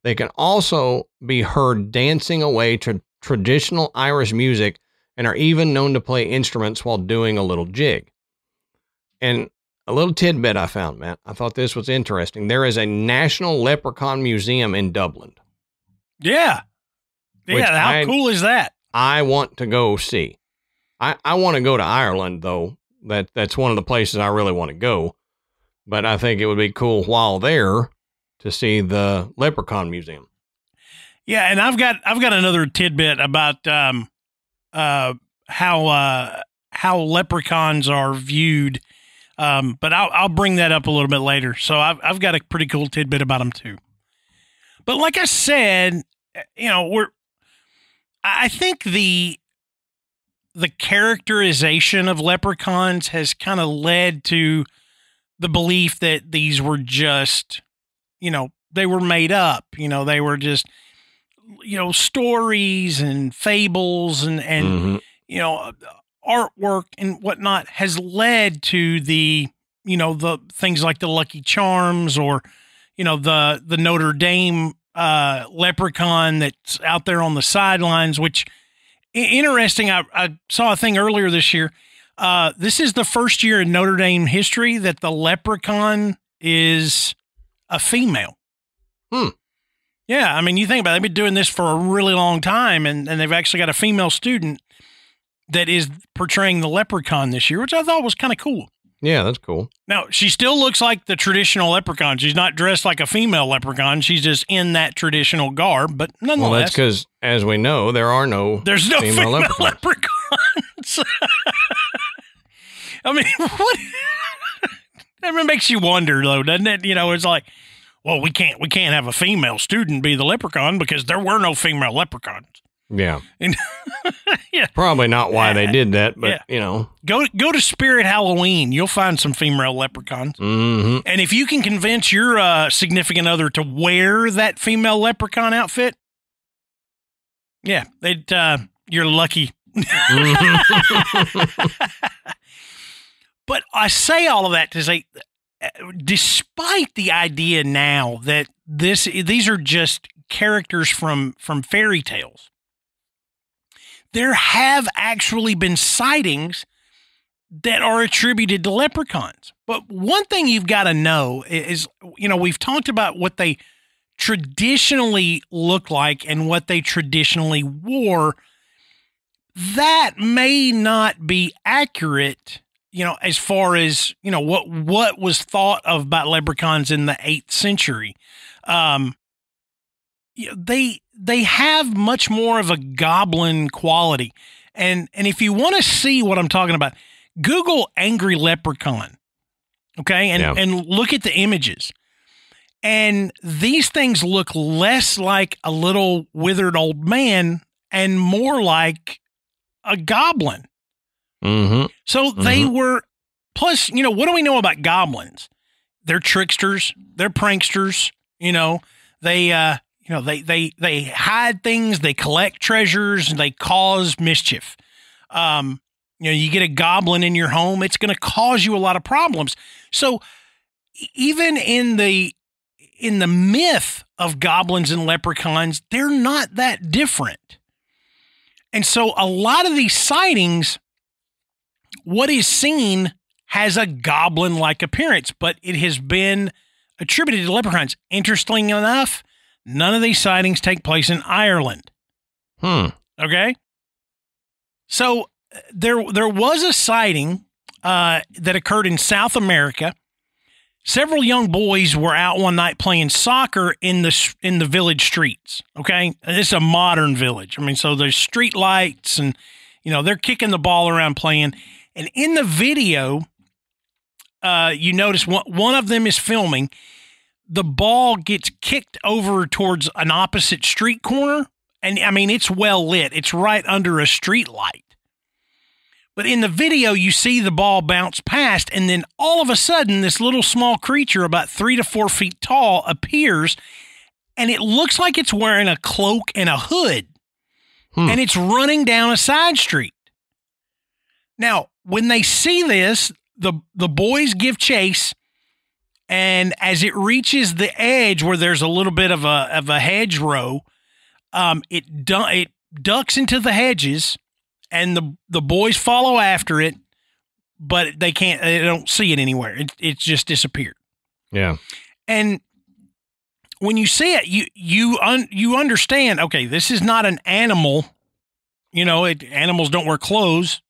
They can also be heard dancing away to traditional Irish music and are even known to play instruments while doing a little jig. And a little tidbit I found, Matt, I thought this was interesting. There is a National Leprechaun Museum in Dublin. Yeah. Yeah, how cool is that? I want to go see. I want to go to Ireland, though. That's one of the places I really want to go. But I think it would be cool while there to see the Leprechaun Museum. Yeah, and I've got another tidbit about how leprechauns are viewed. But I'll bring that up a little bit later. So I've got a pretty cool tidbit about them too. But like I said, you know, I think the characterization of leprechauns has kind of led to the belief that these were just, you know, they were made up, you know, they were just, you know, stories and fables and, you know, artwork and whatnot has led to the, you know, the things like the Lucky Charms or, you know, the Notre Dame Leprechauns that's out there on the sidelines, which interesting. I saw a thing earlier this year. This is the first year in Notre Dame history that the Leprechaun is a female. Hmm. Yeah. I mean, you think about it, they've been doing this for a really long time, and they've actually got a female student that is portraying the Leprechaun this year, which I thought was kind of cool. Yeah, that's cool. Now, she still looks like the traditional Leprechaun. She's not dressed like a female Leprechaun. She's just in that traditional garb, but nonetheless. Well, that's because, as we know, there's no female Leprechauns. I mean, what? It makes you wonder, though, doesn't it? You know, it's like, well, we can't have a female student be the Leprechaun because there were no female Leprechauns. Yeah. And yeah. Probably not why they did that, but yeah. You know. Go to Spirit Halloween. You'll find some female Leprechauns. Mm-hmm. And if you can convince your significant other to wear that female Leprechaun outfit, yeah, you're lucky. But I say all of that to say, despite the idea now that these are just characters from fairy tales, there have actually been sightings that are attributed to leprechauns. But one thing you've got to know is, you know, we've talked about what they traditionally look like and what they traditionally wore. That may not be accurate, you know, as far as, you know, what was thought of about leprechauns in the 8th century. They have much more of a goblin quality. And if you want to see what I'm talking about, Google angry leprechaun. Okay. And look at the images, and these things look less like a little withered old man and more like a goblin. Mm-hmm. So they were, plus, you know, what do we know about goblins? They're tricksters. They're pranksters. You know, they hide things, they collect treasures, and they cause mischief. You know, you get a goblin in your home, it's going to cause you a lot of problems. So even in the myth of goblins and leprechauns, they're not that different. And so a lot of these sightings, what is seen has a goblin-like appearance, but it has been attributed to leprechauns. Interesting enough, none of these sightings take place in Ireland. Hmm. Okay. So there was a sighting that occurred in South America. Several young boys were out one night playing soccer in the village streets. Okay. And it's a modern village. I mean, so there's street lights and, you know, they're kicking the ball around playing. And in the video, you notice one of them is filming. The ball gets kicked over towards an opposite street corner. And I mean, it's well lit. It's right under a street light. But in the video, you see the ball bounce past. And then all of a sudden, this little small creature about 3 to 4 feet tall appears. And it looks like it's wearing a cloak and a hood. Hmm. And it's running down a side street. Now, when they see this, the boys give chase. And as it reaches the edge where there's a little bit of a hedgerow, it ducks into the hedges, and the boys follow after it, but they don't see it anywhere. It just disappeared. Yeah. And when you see it, you understand, okay, this is not an animal. You know, animals don't wear clothes,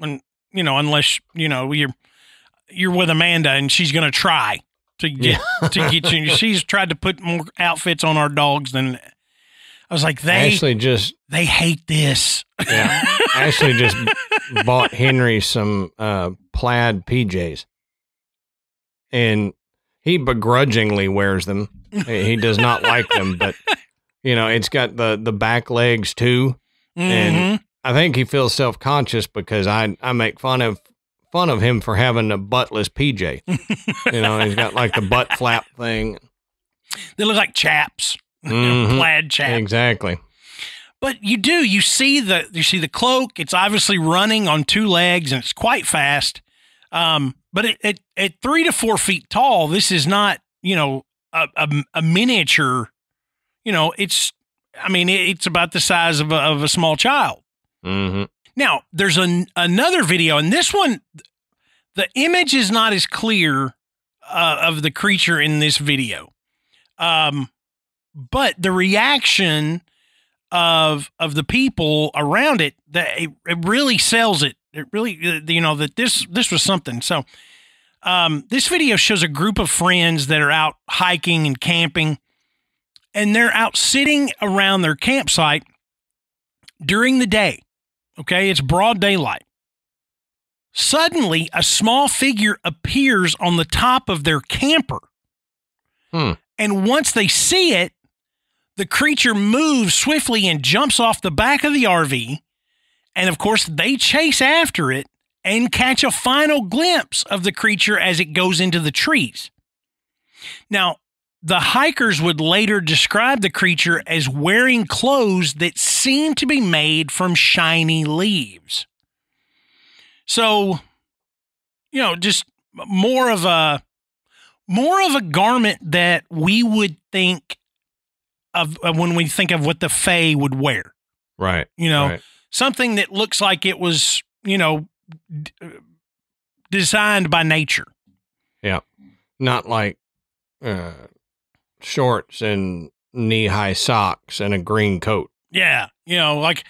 and you know, unless, you know, you're with Amanda and she's going to try to get you. She's tried to put more outfits on our dogs than I was like, they hate this. Yeah. Ashley just bought Henry some, plaid PJs, and he begrudgingly wears them. He does not like them, but you know, it's got the back legs too. Mm-hmm. And I think he feels self-conscious because I make fun of him for having a buttless PJ. You know, he's got like the butt flap thing. They look like chaps. Mm-hmm. Plaid chaps. Exactly. But you do, you see the cloak. It's obviously running on two legs and it's quite fast. But at 3 to 4 feet tall, this is not, you know, a miniature, you know, it's about the size of a small child. Mm-hmm. Now there's another video, and this one, the image is not as clear, of the creature in this video. But the reaction of the people around it, that it really sells it. It really, you know, that this was something. So, this video shows a group of friends that are out hiking and camping, and they're out sitting around their campsite during the day. Okay. It's broad daylight. Suddenly a small figure appears on the top of their camper. Hmm. And once they see it, the creature moves swiftly and jumps off the back of the RV. And of course they chase after it and catch a final glimpse of the creature as it goes into the trees. Now, the hikers would later describe the creature as wearing clothes that seemed to be made from shiny leaves. So, you know, just more of a garment that we would think of when we think of what the Fae would wear. Right. You know, right. Something that looks like it was, you know, designed by nature. Yeah. Not like shorts and knee-high socks and a green coat. Yeah. You know, like,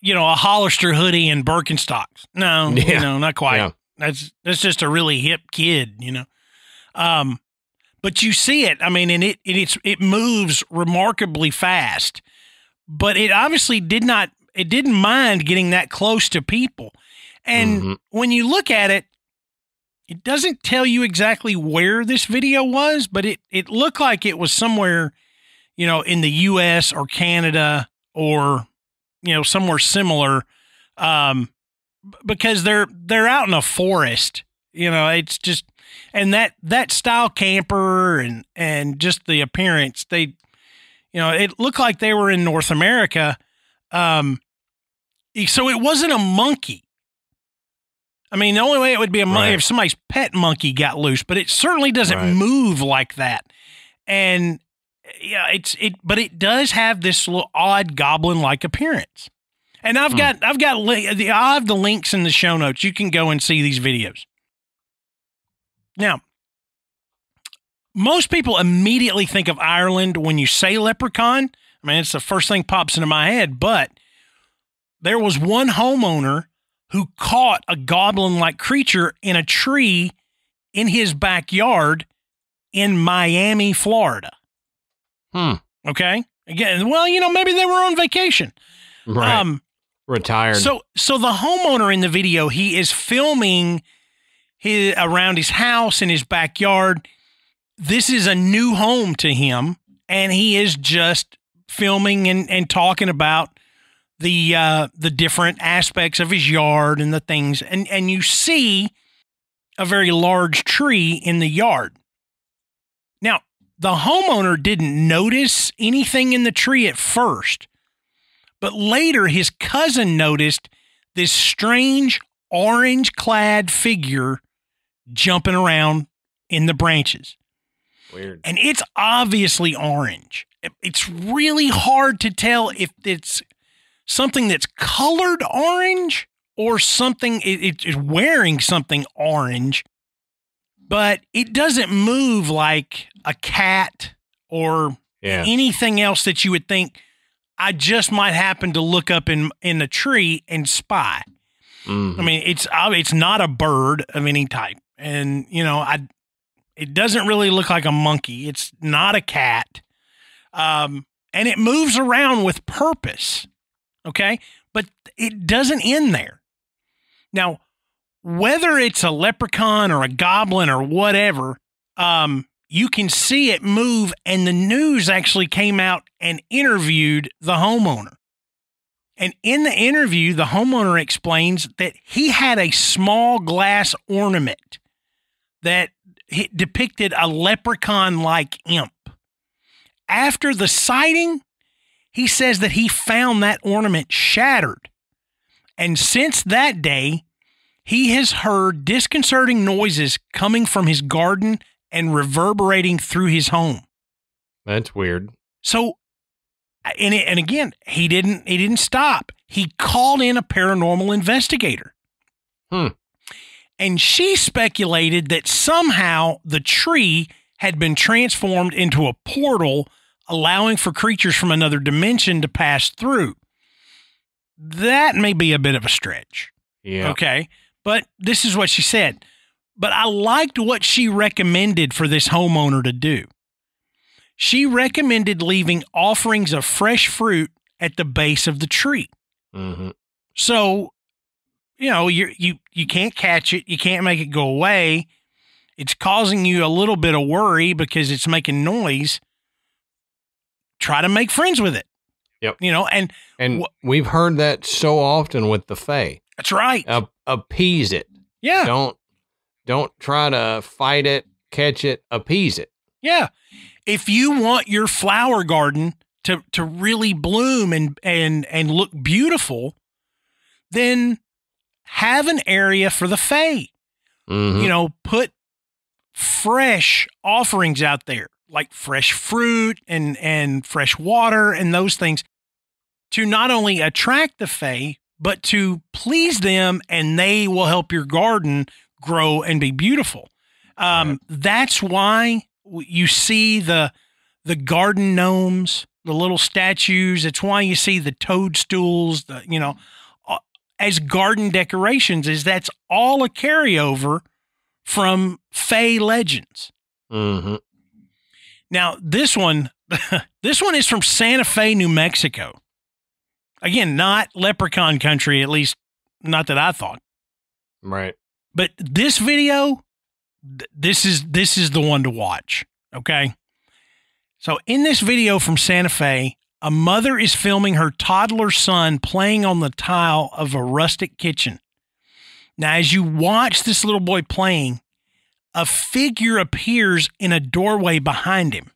you know, a Hollister hoodie and Birkenstocks. No, yeah. You know, not quite. Yeah. That's just a really hip kid, you know? But you see it, I mean, and it moves remarkably fast, but it obviously didn't mind getting that close to people. And mm-hmm. when you look at it, it doesn't tell you exactly where this video was, but it looked like it was somewhere, you know, in the US or Canada or, you know, somewhere similar, because they're out in a forest, you know, it's just, and that style camper and just the appearance, they, you know, it looked like they were in North America. So it wasn't a monkey. I mean, the only way it would be a monkey, right, if somebody's pet monkey got loose, but it certainly doesn't right. move like that. And yeah, but it does have this little odd goblin-like appearance. And I'll have the links in the show notes. You can go and see these videos. Now, most people immediately think of Ireland when you say leprechaun. I mean, it's the first thing pops into my head, but there was one homeowner who caught a goblin-like creature in a tree in his backyard in Miami, Florida. Hmm. Okay. Again, well, you know, maybe they were on vacation. Right. Retired. So the homeowner in the video, he is filming around his house in his backyard. This is a new home to him, and he is just filming and talking about the different aspects of his yard and the things. And you see a very large tree in the yard. Now, the homeowner didn't notice anything in the tree at first, but later his cousin noticed this strange orange-clad figure jumping around in the branches. Weird. And it's obviously orange. It's really hard to tell if it's something that's colored orange or something, it's wearing something orange, but it doesn't move like a cat or anything else that you would think I just might happen to look up in the tree and spy. Mm-hmm. I mean, it's not a bird of any type. And, you know, it doesn't really look like a monkey. It's not a cat. And it moves around with purpose. Okay. But it doesn't end there. Now, whether it's a leprechaun or a goblin or whatever, you can see it move. And the news actually came out and interviewed the homeowner. And in the interview, the homeowner explains that he had a small glass ornament that depicted a leprechaun-like imp. After the sighting, He says that he found that ornament shattered. And since that day, he has heard disconcerting noises coming from his garden and reverberating through his home. That's weird. So, and again, he didn't stop. He called in a paranormal investigator. Hmm. And she speculated that somehow the tree had been transformed into a portal, allowing for creatures from another dimension to pass through. That may be a bit of a stretch. Yeah. Okay. But this is what she said. But I liked what she recommended for this homeowner to do. She recommended leaving offerings of fresh fruit at the base of the tree. Mm-hmm. So, you know, you can't catch it. You can't make it go away. It's causing you a little bit of worry because it's making noise. Try to make friends with it. Yep. You know, and we've heard that so often with the Fae. That's right. Appease it. Yeah. Don't try to fight it, catch it, appease it. Yeah. If you want your flower garden to really bloom and look beautiful, then have an area for the Fae. Mm-hmm. You know, put fresh offerings out there, like fresh fruit and fresh water and those things, to not only attract the Fae, but to please them, and they will help your garden grow and be beautiful. Right. That's why you see the garden gnomes, the little statues. It's why you see the toadstools, as garden decorations, is that's all a carryover from Fae legends. Mm-hmm. Now this one, this one is from Santa Fe, New Mexico. Again, not leprechaun country, at least not that I thought. Right. But this video, this is the one to watch. Okay. So in this video from Santa Fe, a mother is filming her toddler son playing on the tile of a rustic kitchen. Now, as you watch this little boy playing, a figure appears in a doorway behind him.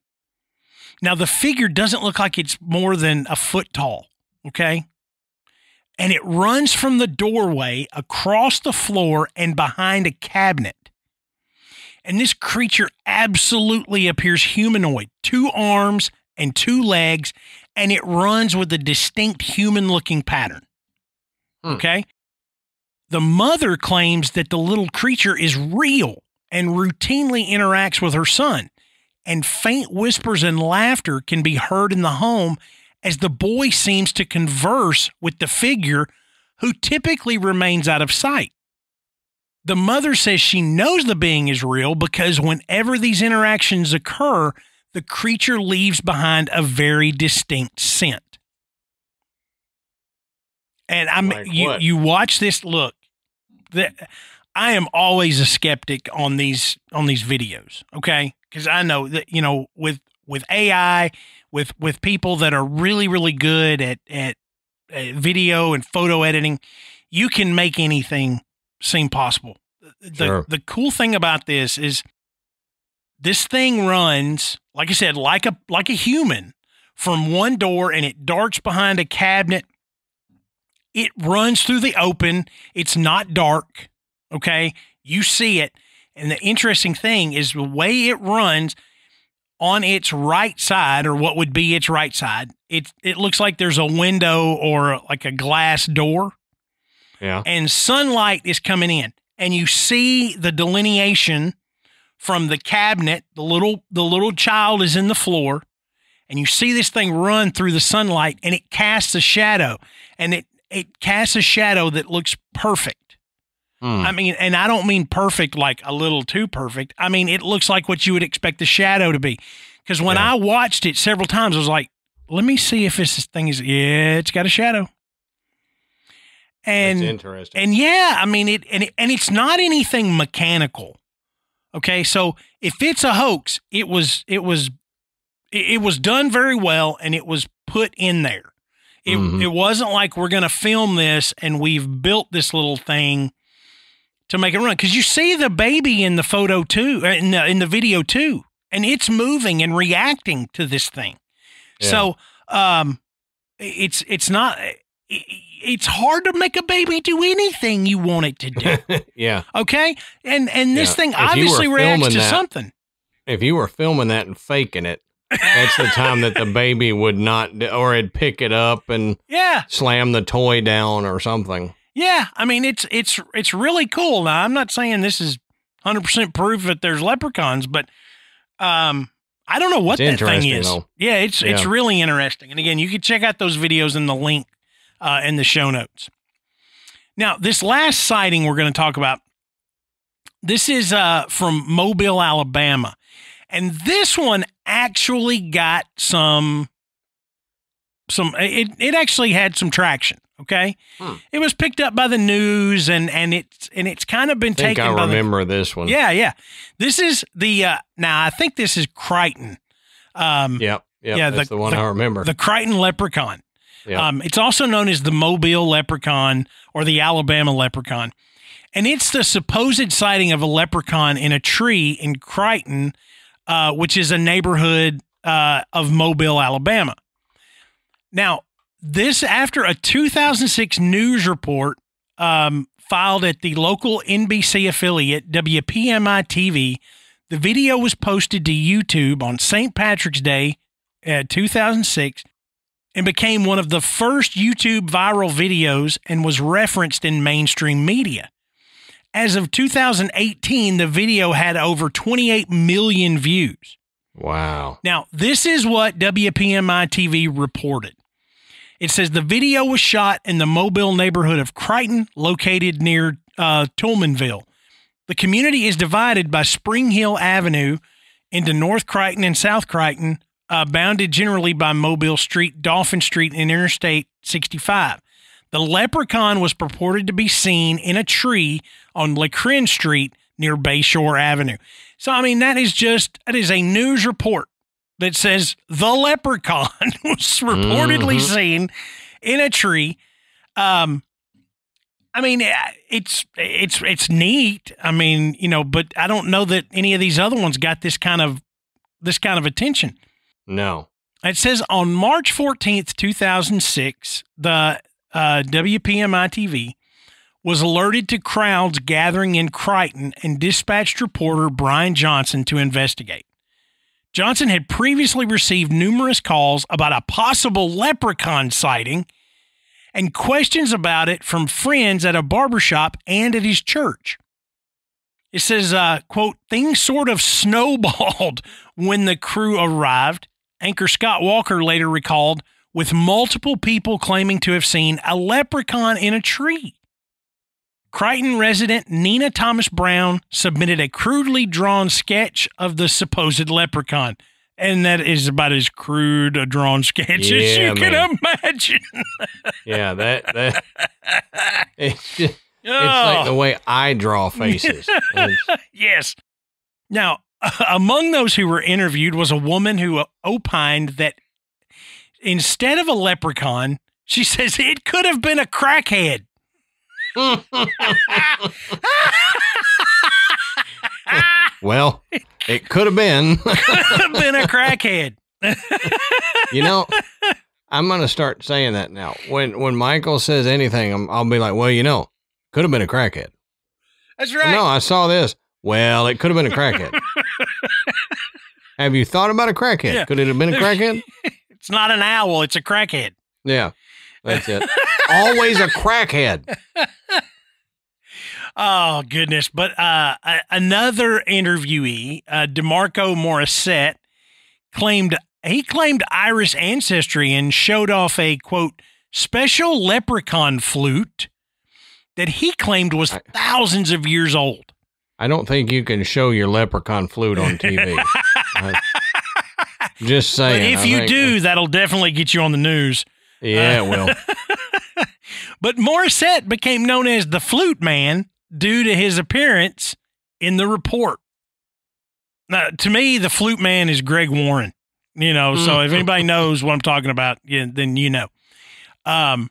Now, the figure doesn't look like it's more than a foot tall. Okay. And it runs from the doorway across the floor and behind a cabinet. And this creature absolutely appears humanoid, two arms and two legs, and it runs with a distinct human-looking pattern. Hmm. Okay. The mother claims that the little creature is real and routinely interacts with her son, and faint whispers and laughter can be heard in the home as the boy seems to converse with the figure, who typically remains out of sight. The mother says she knows the being is real because whenever these interactions occur, the creature leaves behind a very distinct scent. And you watch this. Look, I am always a skeptic on these videos. Okay. Cause I know that, you know, with AI, with people that are really, really good at video and photo editing, you can make anything seem possible. Sure. The cool thing about this is this thing runs, like I said, like a human from one door, and it darts behind a cabinet. It runs through the open. It's not dark. Okay. You see it. And the interesting thing is the way it runs. On its right side, or what would be its right side, it looks like there's a window or like a glass door. Yeah. And sunlight is coming in, and you see the delineation from the cabinet. The little child is in the floor, and you see this thing run through the sunlight, and it casts a shadow, and it casts a shadow that looks perfect. Mm. I mean, and I don't mean perfect like a little too perfect. I mean, it looks like what you would expect the shadow to be. Because when I watched it several times, I was like, let me see if this thing is, it's got a shadow. And that's interesting. And yeah, I mean, and it's not anything mechanical. Okay. So if it's a hoax, it was done very well, and it was put in there. It wasn't like we're going to film this and we've built this little thing to make it run, because you see the baby in the photo too, in the video too, and it's moving and reacting to this thing. Yeah. So It's hard to make a baby do anything you want it to do. Yeah. Okay. And this thing obviously reacts to something. If you were filming that and faking it, that's the time that the baby would not, or it'd pick it up and slam the toy down or something. Yeah. I mean, it's really cool. Now, I'm not saying this is 100% proof that there's leprechauns, but, I don't know what that thing is. Though. Yeah. It's really interesting. And again, you can check out those videos in the link. In the show notes. Now, this last sighting we're going to talk about, this is from Mobile, Alabama. And this one actually got it actually had some traction, okay? Hmm. It was picked up by the news, and it's kind of been taken by the... I remember this one. Yeah, yeah. This is the... now, I think this is Crichton. Yeah, that's the one I remember. The Crichton leprechaun. Yeah. It's also known as the Mobile leprechaun or the Alabama leprechaun. And it's the supposed sighting of a leprechaun in a tree in Crichton, which is a neighborhood of Mobile, Alabama. Now, this after a 2006 news report filed at the local NBC affiliate, WPMI-TV, the video was posted to YouTube on St. Patrick's Day, 2006, and became one of the first YouTube viral videos and was referenced in mainstream media. As of 2018, the video had over 28 million views. Wow. Now, this is what WPMI-TV reported. It says the video was shot in the Mobile neighborhood of Crichton, located near Tillmanville. The community is divided by Spring Hill Avenue into North Crichton and South Crichton, bounded generally by Mobile Street, Dolphin Street, and Interstate 65. The leprechaun was purported to be seen in a tree on LeCrenne Street near Bayshore Avenue. So, I mean, that is a news report that says the leprechaun was reportedly seen in a tree. I mean, it's neat. I mean, you know, but I don't know that any of these other ones got this kind of attention. No. It says on March 14th, 2006, the WPMI-TV was alerted to crowds gathering in Crichton and dispatched reporter Brian Johnson to investigate. Johnson had previously received numerous calls about a possible leprechaun sighting and questions about it from friends at a barbershop and at his church. It says, quote, things sort of snowballed when the crew arrived. Anchor Scott Walker later recalled, with multiple people claiming to have seen a leprechaun in a tree. Crichton resident Nina Thomas Brown submitted a crudely drawn sketch of the supposed leprechaun. And that is about as crude a drawn sketch as you can imagine. Yeah, that it's just, it's like the way I draw faces. Yes. Now, among those who were interviewed was a woman who opined that instead of a leprechaun, she says it could have been a crackhead. Well, it could have been. Could have been a crackhead. You know, I'm going to start saying that now. When Michael says anything, I'll be like, well, you know, could have been a crackhead. That's right. No, I saw this. Well, it could have been a crackhead. Have you thought about a crackhead? Yeah. Could it have been a crackhead? It's not an owl. It's a crackhead. Yeah, that's it. Always a crackhead. Oh, goodness. But another interviewee, DeMarco Morissette, claimed Irish ancestry and showed off a, quote, special leprechaun flute that he claimed was thousands of years old. I don't think you can show your leprechaun flute on TV. Just saying. But if you do, that'll definitely get you on the news. Yeah, it will. But Morissette became known as the Flute Man due to his appearance in the report. Now, to me, the Flute Man is Greg Warren. You know, so if anybody knows what I'm talking about, then you know. It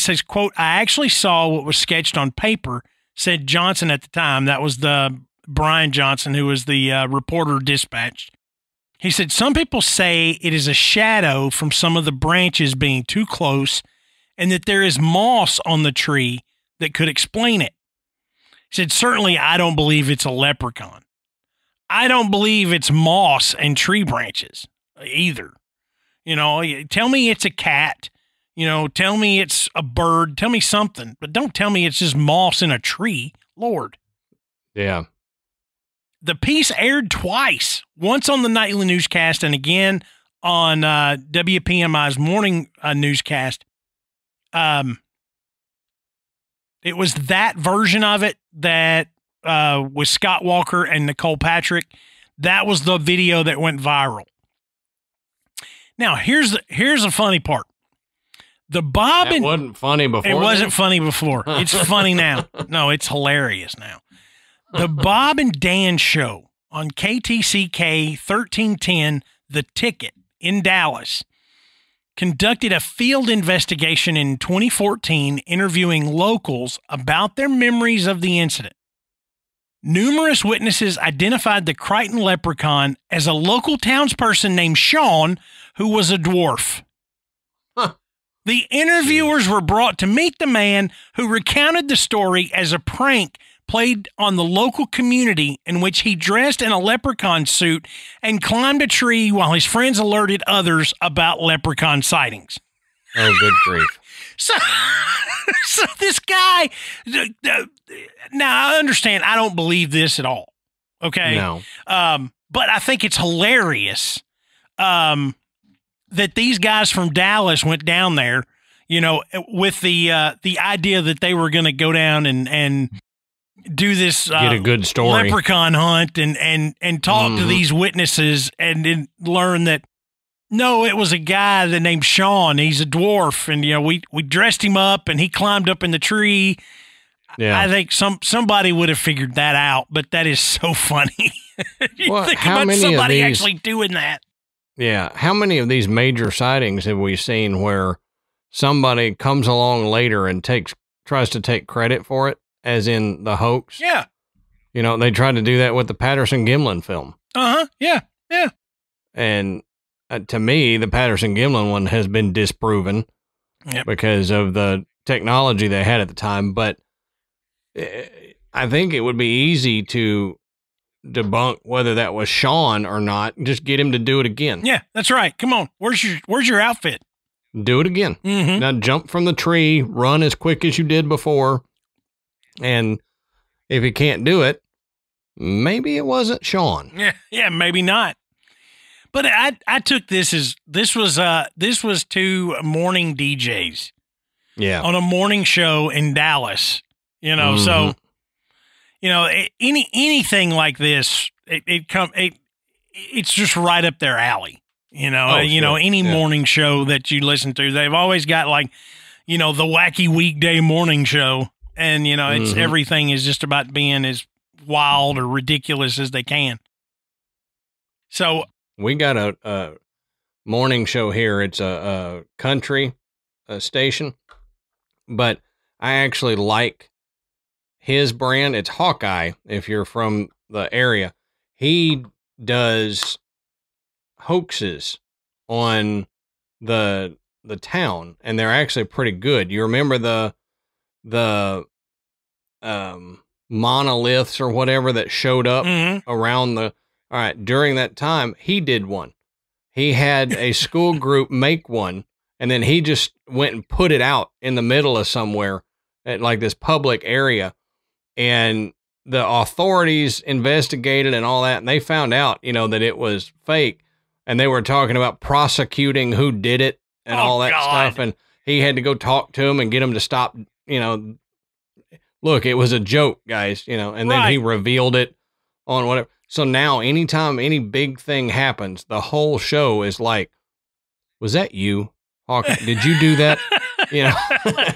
says, quote, I actually saw what was sketched on paper, said Johnson at the time. That was Brian Johnson, who was the reporter dispatched. He said, some people say it is a shadow from some of the branches being too close and that there is moss on the tree that could explain it. He said, certainly I don't believe it's a leprechaun. I don't believe it's moss and tree branches either. You know, tell me it's a cat. You know, tell me it's a bird. Tell me something, but don't tell me it's just moss in a tree. Lord. Yeah. The piece aired twice, once on the nightly newscast and again on WPMI's morning newscast. It was that version of it that with Scott Walker and Nicole Patrick. That was the video that went viral. Now, here's a funny part. The Bob and wasn't funny before. It wasn't funny before. It's funny now. No, it's hilarious now. The Bob and Dan show on KTCK 1310, The Ticket in Dallas, conducted a field investigation in 2014, interviewing locals about their memories of the incident. Numerous witnesses identified the Crichton leprechaun as a local townsperson named Sean, who was a dwarf. Huh. The interviewers were brought to meet the man who recounted the story as a prank played on the local community, in which he dressed in a leprechaun suit and climbed a tree while his friends alerted others about leprechaun sightings. Oh, good grief. So this guy, now I understand, I don't believe this at all. Okay. No. But I think it's hilarious that these guys from Dallas went down there, you know, with the idea that they were going to go down and do this get a good story leprechaun hunt and talk to these witnesses and then learn that, no, it was a guy that named Sean. He's a dwarf. And, you know, we dressed him up and he climbed up in the tree. Yeah. I think somebody would have figured that out, but that is so funny. Think about somebody actually doing that. Yeah. How many of these major sightings have we seen where somebody comes along later and tries to take credit for it? As in the hoax. Yeah. You know, they tried to do that with the Patterson Gimlin film. Uh-huh. Yeah. Yeah. And to me, the Patterson Gimlin one has been disproven because of the technology they had at the time. But I think it would be easy to debunk whether that was Sean or not. Just get him to do it again. Yeah, that's right. Come on. Where's your outfit? Do it again. Mm-hmm. Now jump from the tree, run as quick as you did before. And if he can't do it, maybe it wasn't Sean. Yeah, yeah, maybe not. But I took this as this was two morning DJs. Yeah, on a morning show in Dallas. You know, so you know anything like this, it's just right up their alley. You know, any morning show that you listen to, they've always got like, you know, the wacky weekday morning show. And, you know, it's everything is just about being as wild or ridiculous as they can. So we got a morning show here. It's a country station, but I actually like his brand. It's Hawkeye. If you're from the area, he does hoaxes on the town, and they're actually pretty good. You remember the monoliths or whatever that showed up around the, all right. During that time, he did one. He had a school group make one, and then he just went and put it out in the middle of somewhere at like this public area. And the authorities investigated and all that. And they found out, you know, that it was fake, and they were talking about prosecuting who did it and all that stuff. And he had to go talk to him and get him to stop. You know, look, it was a joke, guys, you know, and then he revealed it on whatever. So now anytime any big thing happens, the whole show is like, was that you, Hawkeye? Did you do that? You know,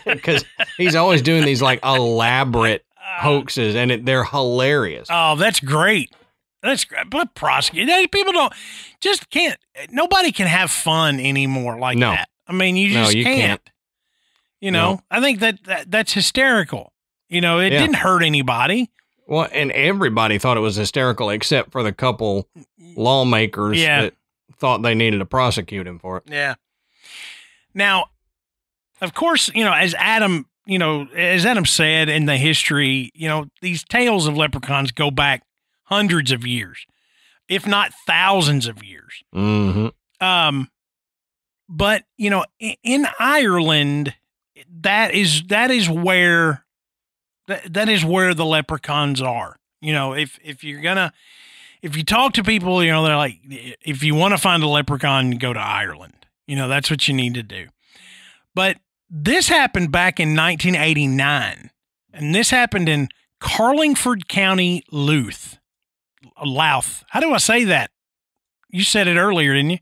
because he's always doing these like elaborate hoaxes, and they're hilarious. Oh, that's great. That's great. But prosecute, people nobody can have fun anymore like that. I mean, you just can't. You know, I think that's hysterical. You know, it didn't hurt anybody. Well, and everybody thought it was hysterical except for the couple lawmakers that thought they needed to prosecute him for it. Yeah. Now, of course, you know, as Adam said in the history, you know, these tales of leprechauns go back hundreds of years, if not thousands of years. Mm-hmm. But you know, in Ireland, that is where the leprechauns are. You know, if you talk to people, you know, they're like, if you want to find a leprechaun, go to Ireland. You know, that's what you need to do. But this happened back in 1989, and this happened in Carlingford County, Louth. Louth. How do I say that? You said it earlier, didn't you?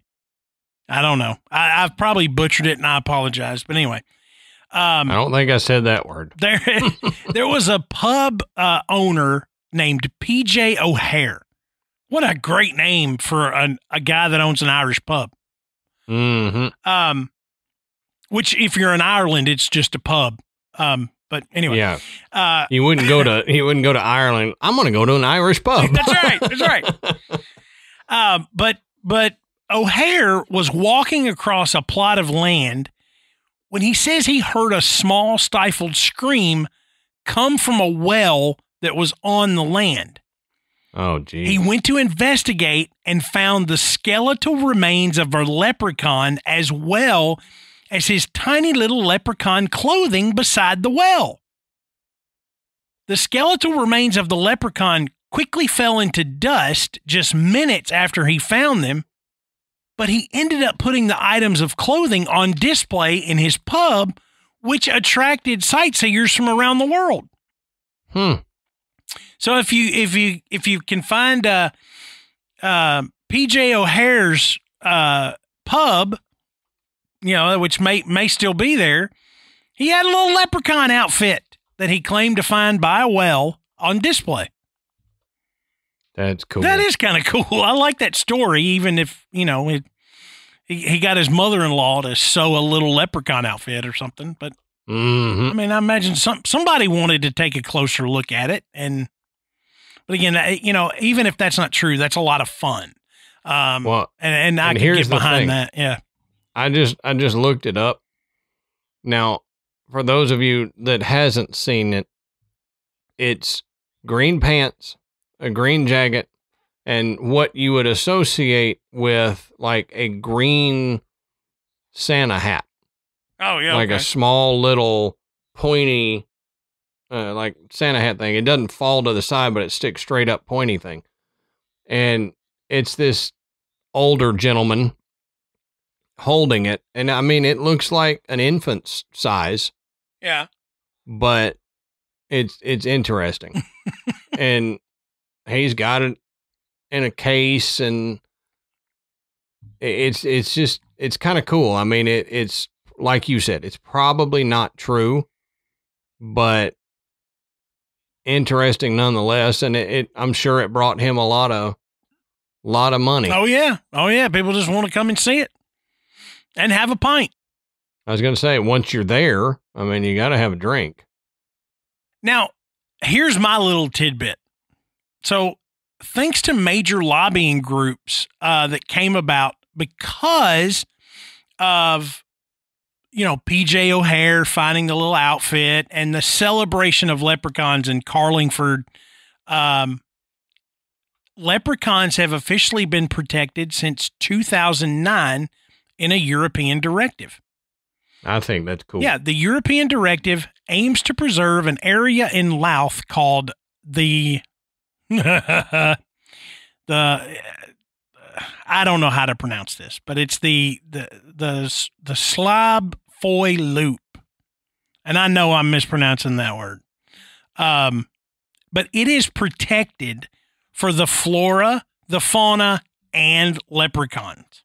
I don't know. I've probably butchered it, and I apologize. But anyway. I don't think I said that word. There was a pub owner named P.J. O'Hare. What a great name for a guy that owns an Irish pub. Mm-hmm. Which, if you're in Ireland, it's just a pub. But anyway, yeah, he wouldn't go to Ireland. I'm going to go to an Irish pub. That's right. That's right. But O'Hare was walking across a plot of land when he says he heard a small stifled scream come from a well that was on the land. Oh, gee. He went to investigate and found the skeletal remains of a leprechaun as well as his tiny little leprechaun clothing beside the well. The skeletal remains of the leprechaun quickly fell into dust just minutes after he found them, but he ended up putting the items of clothing on display in his pub, which attracted sightseers from around the world. Hmm. So if you can find P.J. O'Hare's pub, you know, which may still be there. He had a little leprechaun outfit that he claimed to find by a well on display. That's cool. That is kind of cool. I like that story, even if, you know, he got his mother-in-law to sew a little leprechaun outfit or something. But, mm-hmm. I mean, I imagine somebody wanted to take a closer look at it. And, but again, you know, even if that's not true, that's a lot of fun. Well, and I can get behind that. Yeah. I just looked it up. Now, for those of you that hasn't seen it, it's green pants, a green jacket, and what you would associate with like a green Santa hat. Oh, yeah. Like a small little pointy, like Santa hat thing. It doesn't fall to the side, but it sticks straight up pointy thing. And it's this older gentleman holding it, and I mean, it looks like an infant's size. Yeah, but it's interesting, and he's got it in a case, and it's kind of cool. I mean, it's like you said, it's probably not true, but interesting nonetheless. And I'm sure it brought him a lot of money. Oh yeah, oh yeah. People just want to come and see it. And have a pint. I was going to say, once you're there, I mean, you got to have a drink. Now, here's my little tidbit. So, thanks to major lobbying groups that came about because of, you know, P.J. O'Hare finding the little outfit and the celebration of leprechauns in Carlingford, leprechauns have officially been protected since 2009. In a European directive. I think that's cool. Yeah, the European directive aims to preserve an area in Louth called the I don't know how to pronounce this, but it's the Slob Foy Loop. And I know I'm mispronouncing that word. But it is protected for the flora, the fauna, and leprechauns.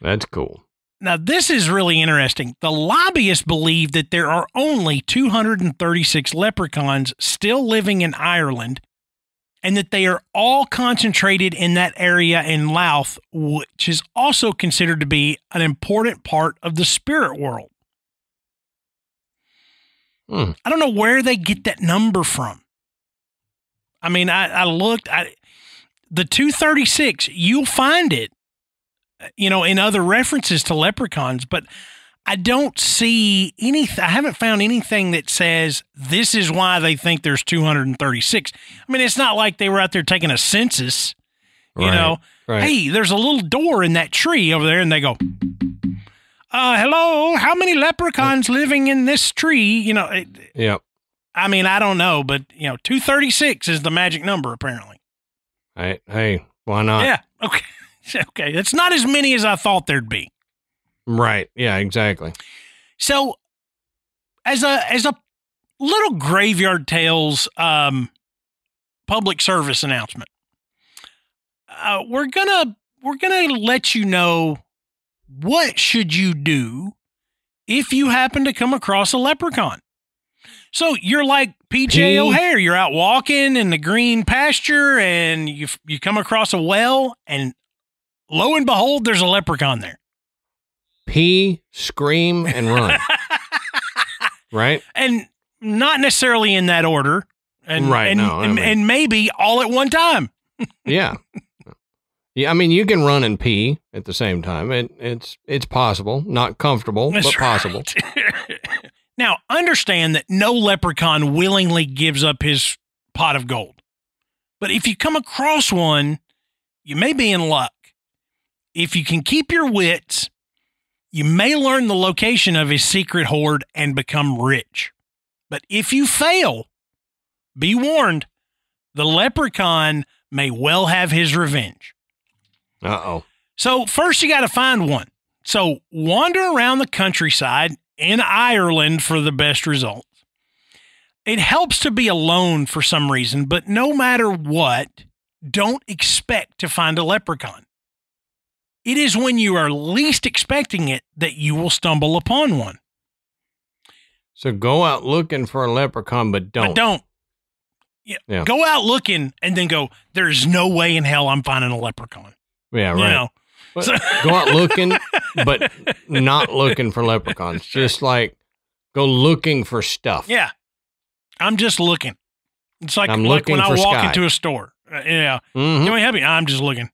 That's cool. Now, this is really interesting. The lobbyists believe that there are only 236 leprechauns still living in Ireland and that they are all concentrated in that area in Louth, which is also considered to be an important part of the spirit world. Hmm. I don't know where they get that number from. I mean, I looked, the 236, you'll find it, you know, in other references to leprechauns, but I don't see anything. I haven't found anything that says this is why they think there's 236. I mean, it's not like they were out there taking a census, you know, hey, there's a little door in that tree over there. And they go, hello, how many leprechauns living in this tree? You know, yep. I mean, I don't know, but you know, 236 is the magic number apparently. Hey, why not? Yeah. Okay. Okay. It's not as many as I thought there'd be. Right. Yeah, exactly. So as a little Graveyard Tales public service announcement, we're going to let you know what should you do if you happen to come across a leprechaun. So you're like PJ O'Hare, you're out walking in the green pasture and you come across a well and lo and behold, there's a leprechaun there. Pee, scream, and run. Right? And not necessarily in that order. And, and maybe all at one time. Yeah. Yeah, I mean, you can run and pee at the same time. It's possible. Not comfortable, but possible. Now, understand that no leprechaun willingly gives up his pot of gold. But if you come across one, you may be in luck. If you can keep your wits, you may learn the location of his secret hoard and become rich. But if you fail, be warned, the leprechaun may well have his revenge. Uh-oh. So first you got to find one. So wander around the countryside in Ireland for the best results. It helps to be alone for some reason, but no matter what, don't expect to find a leprechaun. It is when you are least expecting it that you will stumble upon one. So go out looking for a leprechaun, but don't. But don't. Yeah. Yeah. Go out looking and then go, there's no way in hell I'm finding a leprechaun. Yeah, right. You know? So go out looking, but not looking for leprechauns. Just like go looking for stuff. Yeah. I'm just looking. It's like, when I walk into a store. Yeah. Can we help you? I'm just looking.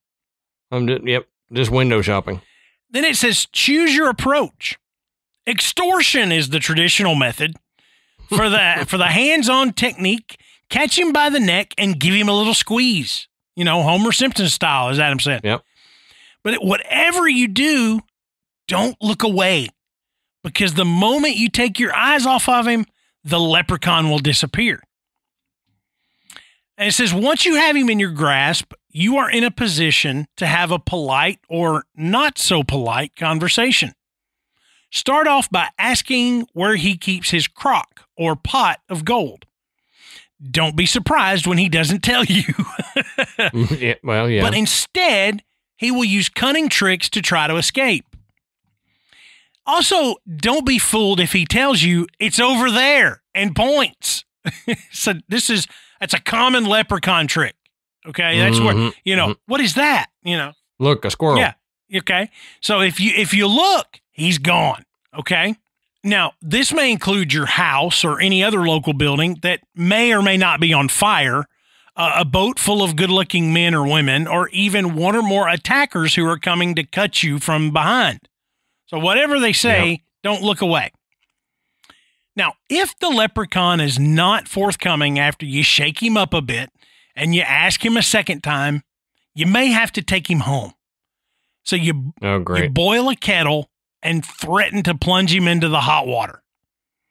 Yep. Just window shopping. Then it says, choose your approach. Extortion is the traditional method. For the hands-on technique, catch him by the neck and give him a little squeeze. You know, Homer Simpson style, as Adam said. Yep. But whatever you do, don't look away. Because the moment you take your eyes off of him, the leprechaun will disappear. And it says, once you have him in your grasp, you are in a position to have a polite or not so polite conversation. Start off by asking where he keeps his crock or pot of gold. Don't be surprised when he doesn't tell you. Yeah, well, yeah. But instead, he will use cunning tricks to try to escape. Also, don't be fooled if he tells you it's over there and points. So that's a common leprechaun trick. Okay, that's where, you know, what is that? You know, look, a squirrel. Yeah. Okay. So if you look, he's gone. Okay. Now, this may include your house or any other local building that may or may not be on fire, a boat full of good-looking men or women, or even one or more attackers who are coming to cut you from behind. So whatever they say, don't look away. Now, if the leprechaun is not forthcoming after you shake him up a bit, and you ask him a second time, you may have to take him home. So you boil a kettle and threaten to plunge him into the hot water.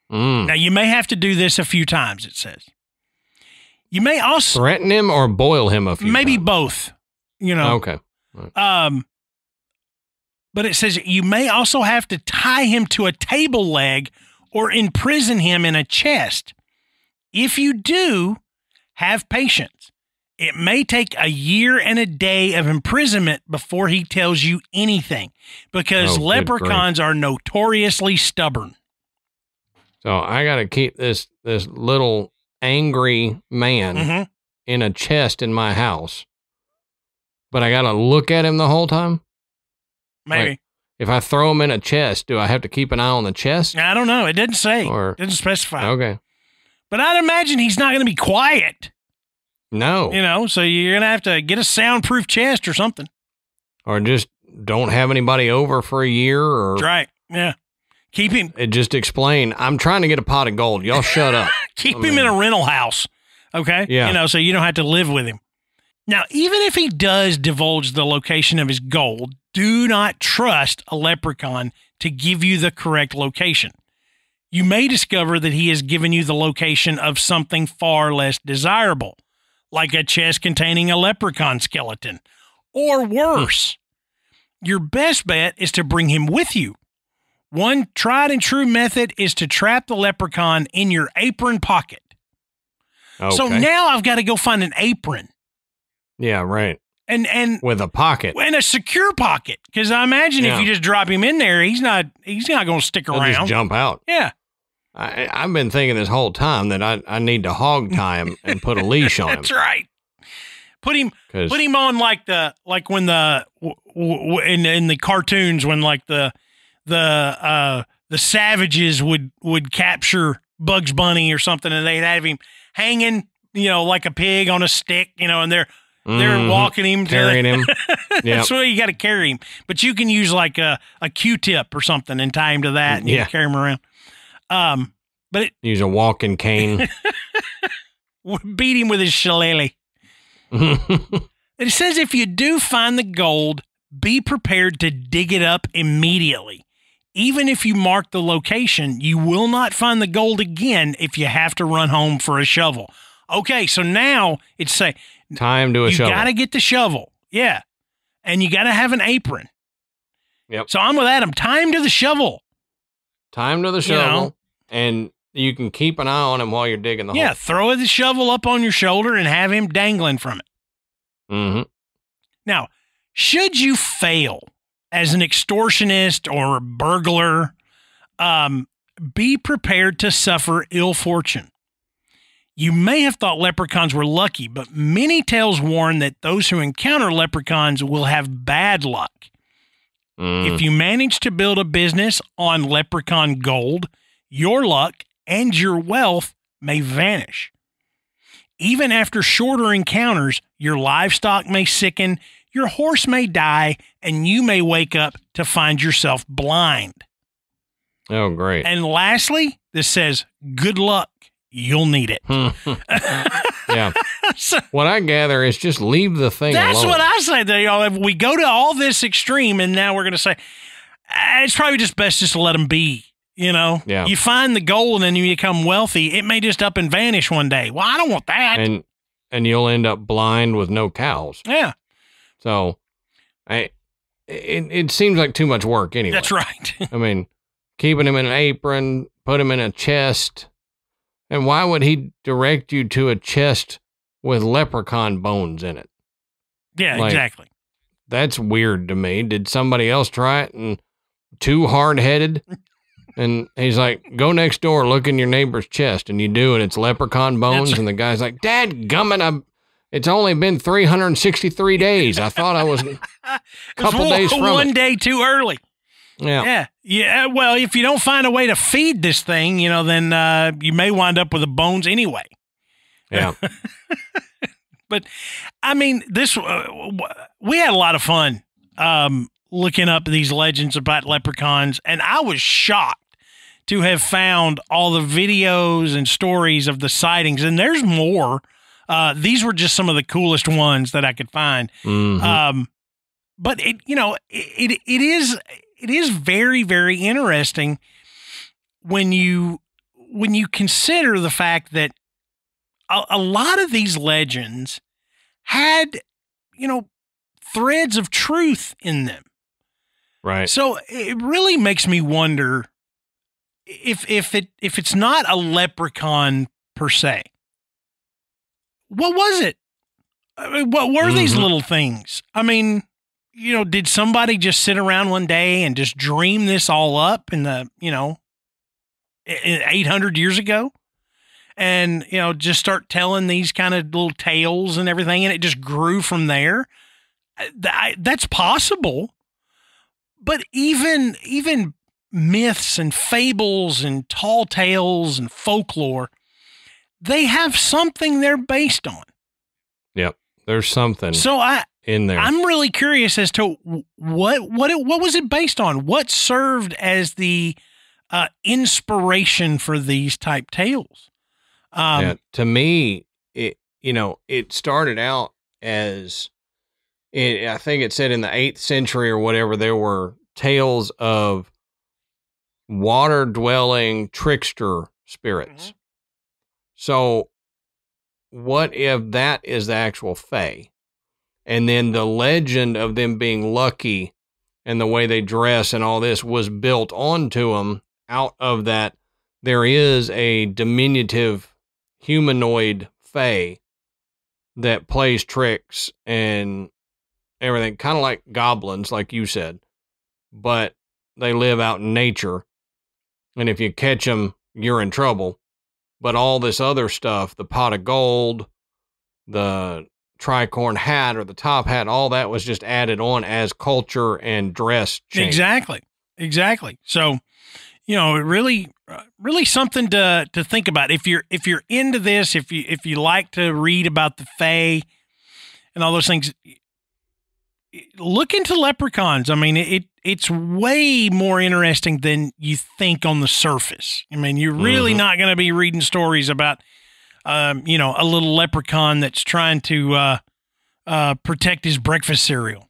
Now, you may have to do this a few times, it says. You may also... Threaten him or boil him a few times? Maybe both, you know. Okay. Right. But it says you may also have to tie him to a table leg or imprison him in a chest. If you do, have patience. It may take a year and a day of imprisonment before he tells you anything, because leprechauns are notoriously stubborn. So I got to keep this little angry man in a chest in my house, but I got to look at him the whole time? Maybe. Like, if I throw him in a chest, do I have to keep an eye on the chest? I don't know. It didn't say. It didn't specify. Okay. But I'd imagine he's not going to be quiet. No. You know, so you're going to have to get a soundproof chest or something. Or just don't have anybody over for a year. Or that's right. Yeah. Keep him. It just explained, I'm trying to get a pot of gold. Y'all shut up. Keep him in a rental house. Okay. Yeah. You know, so you don't have to live with him. Now, even if he does divulge the location of his gold, do not trust a leprechaun to give you the correct location. You may discover that he has given you the location of something far less desirable, like a chest containing a leprechaun skeleton, or worse. Your best bet is to bring him with you. One tried and true method is to trap the leprechaun in your apron pocket. Okay. So now I've got to go find an apron. Yeah, right. And with a pocket. And a secure pocket, because I imagine if you just drop him in there, he's not going to stick around. He'll just jump out. Yeah. I've been thinking this whole time that I need to hog tie him and put a leash on him. That's right. Put him on like when in the cartoons when like the savages would capture Bugs Bunny or something, and they'd have him hanging, you know, like a pig on a stick, you know, and they're walking him, carrying him. That's why you got to carry him. But you can use like a Q-tip or something and tie him to that, and you can carry him around. Use a walking cane. Beat him with his shillelagh. It says if you do find the gold, be prepared to dig it up immediately. Even if you mark the location, you will not find the gold again if you have to run home for a shovel. Okay, so now it's say time to a shovel. You got to get the shovel. Yeah. And you got to have an apron. Yep. So I'm with Adam. Time to the shovel. Time to the shovel. You know, and you can keep an eye on him while you're digging the hole. Yeah, throw the shovel up on your shoulder and have him dangling from it. Mm-hmm. Now, should you fail as an extortionist or a burglar, be prepared to suffer ill fortune. You may have thought leprechauns were lucky, but many tales warn that those who encounter leprechauns will have bad luck. Mm. If you manage to build a business on leprechaun gold, your luck and your wealth may vanish. Even after shorter encounters, your livestock may sicken, your horse may die, and you may wake up to find yourself blind. Oh, great. And lastly, this says, good luck. You'll need it. Yeah. So, what I gather is just leave the thing alone. What I say. That, you know, we go to all this extreme, and now we're going to say, it's probably just best just to let them be. You know? Yeah. You find the gold, and then you become wealthy. It may just up and vanish one day. Well, I don't want that. And you'll end up blind with no cows. Yeah. So, it seems like too much work anyway. That's right. I mean, keeping him in an apron, put him in a chest. And why would he direct you to a chest with leprechaun bones in it? Yeah, like, exactly. That's weird to me. Did somebody else try it and too hard-headed? And he's like, go next door, look in your neighbor's chest. And you do, and it's leprechaun bones. That's... And the guy's like, dadgummit, it's only been 363 days. I thought I was a couple days from one day too early. Yeah. Yeah. Well, if you don't find a way to feed this thing, you know, then you may wind up with the bones anyway. Yeah. But I mean, we had a lot of fun looking up these legends about leprechauns, and I was shocked to have found all the videos and stories of the sightings. And there's more. These were just some of the coolest ones that I could find. Mm-hmm. But it is very, very interesting when you consider the fact that a lot of these legends had, you know, threads of truth in them. Right. So it really makes me wonder if it's not a leprechaun per se. What was it? I mean, what were these little things? I mean, you know, did somebody just sit around one day and just dream this all up in the, you know, 800 years ago and, you know, just start telling these kind of little tales and everything. And it just grew from there. That's possible. But even myths and fables and tall tales and folklore, they have something they're based on. There's something. So in there. I'm really curious as to what was it based on? What served as the inspiration for these type tales? Yeah, to me, it started out as, I think it said in the 8th century or whatever, there were tales of water-dwelling trickster spirits. Mm-hmm. So what if that is the actual fae? And then the legend of them being lucky and the way they dress and all this was built onto them out of that. There is a diminutive humanoid fae that plays tricks and everything, kind of like goblins, like you said, but they live out in nature. And if you catch them, you're in trouble. But all this other stuff, the pot of gold, the tricorn hat or the top hat, all that was just added on as culture and dress change. Exactly. Exactly. So, you know, really something to think about. If you're into this, if you like to read about the fae and all those things, look into Leprechauns. I mean, it's way more interesting than you think on the surface. I mean, you're really not going to be reading stories about, you know, a little leprechaun that's trying to protect his breakfast cereal.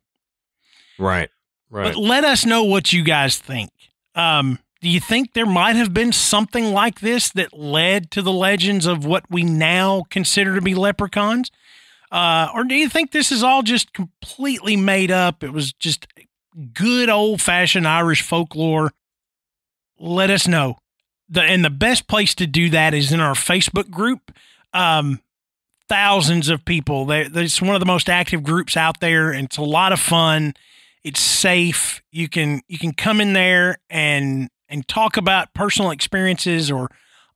Right, right. But let us know what you guys think. Do you think there might have been something like this that led to the legends of what we now consider to be leprechauns? Or do you think this is all just completely made up? It was just good old-fashioned Irish folklore. Let us know. And the best place to do that is in our Facebook group. Thousands of people. It's one of the most active groups out there, and it's a lot of fun. It's safe. You can come in there and talk about personal experiences or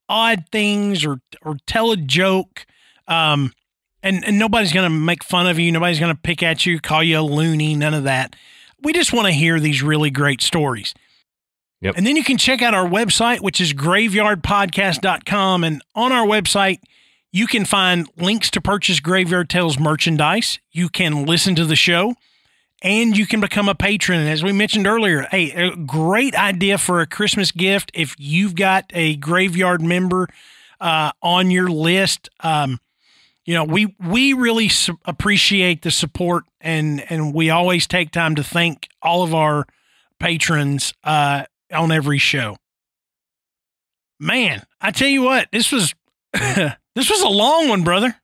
odd things or tell a joke. And nobody's going to make fun of you. Nobody's going to pick at you, call you a loony, none of that. We just want to hear these really great stories. Yep. And then you can check out our website, which is graveyardpodcast.com. And on our website, you can find links to purchase Graveyard Tales merchandise. You can listen to the show, and you can become a patron. As we mentioned earlier, hey, a great idea for a Christmas gift if you've got a Graveyard member on your list. You know, we really appreciate the support, and we always take time to thank all of our patrons on every show. Man, I tell you what, this was this was a long one, brother.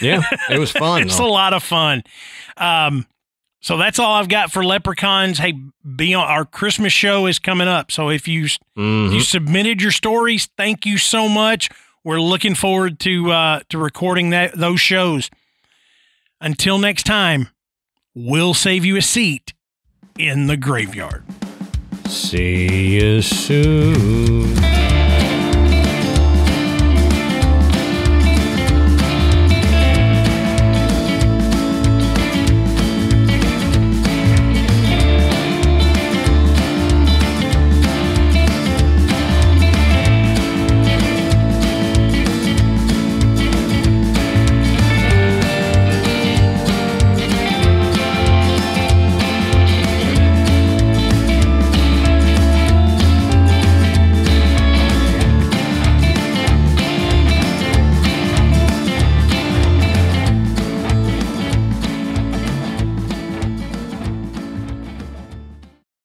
Yeah, it was fun. It's a lot of fun. So that's all I've got for Leprechauns. Hey, our Christmas show is coming up. So if you submitted your stories, thank you so much. We're looking forward to recording those shows. Until next time, we'll save you a seat in the graveyard. See you soon.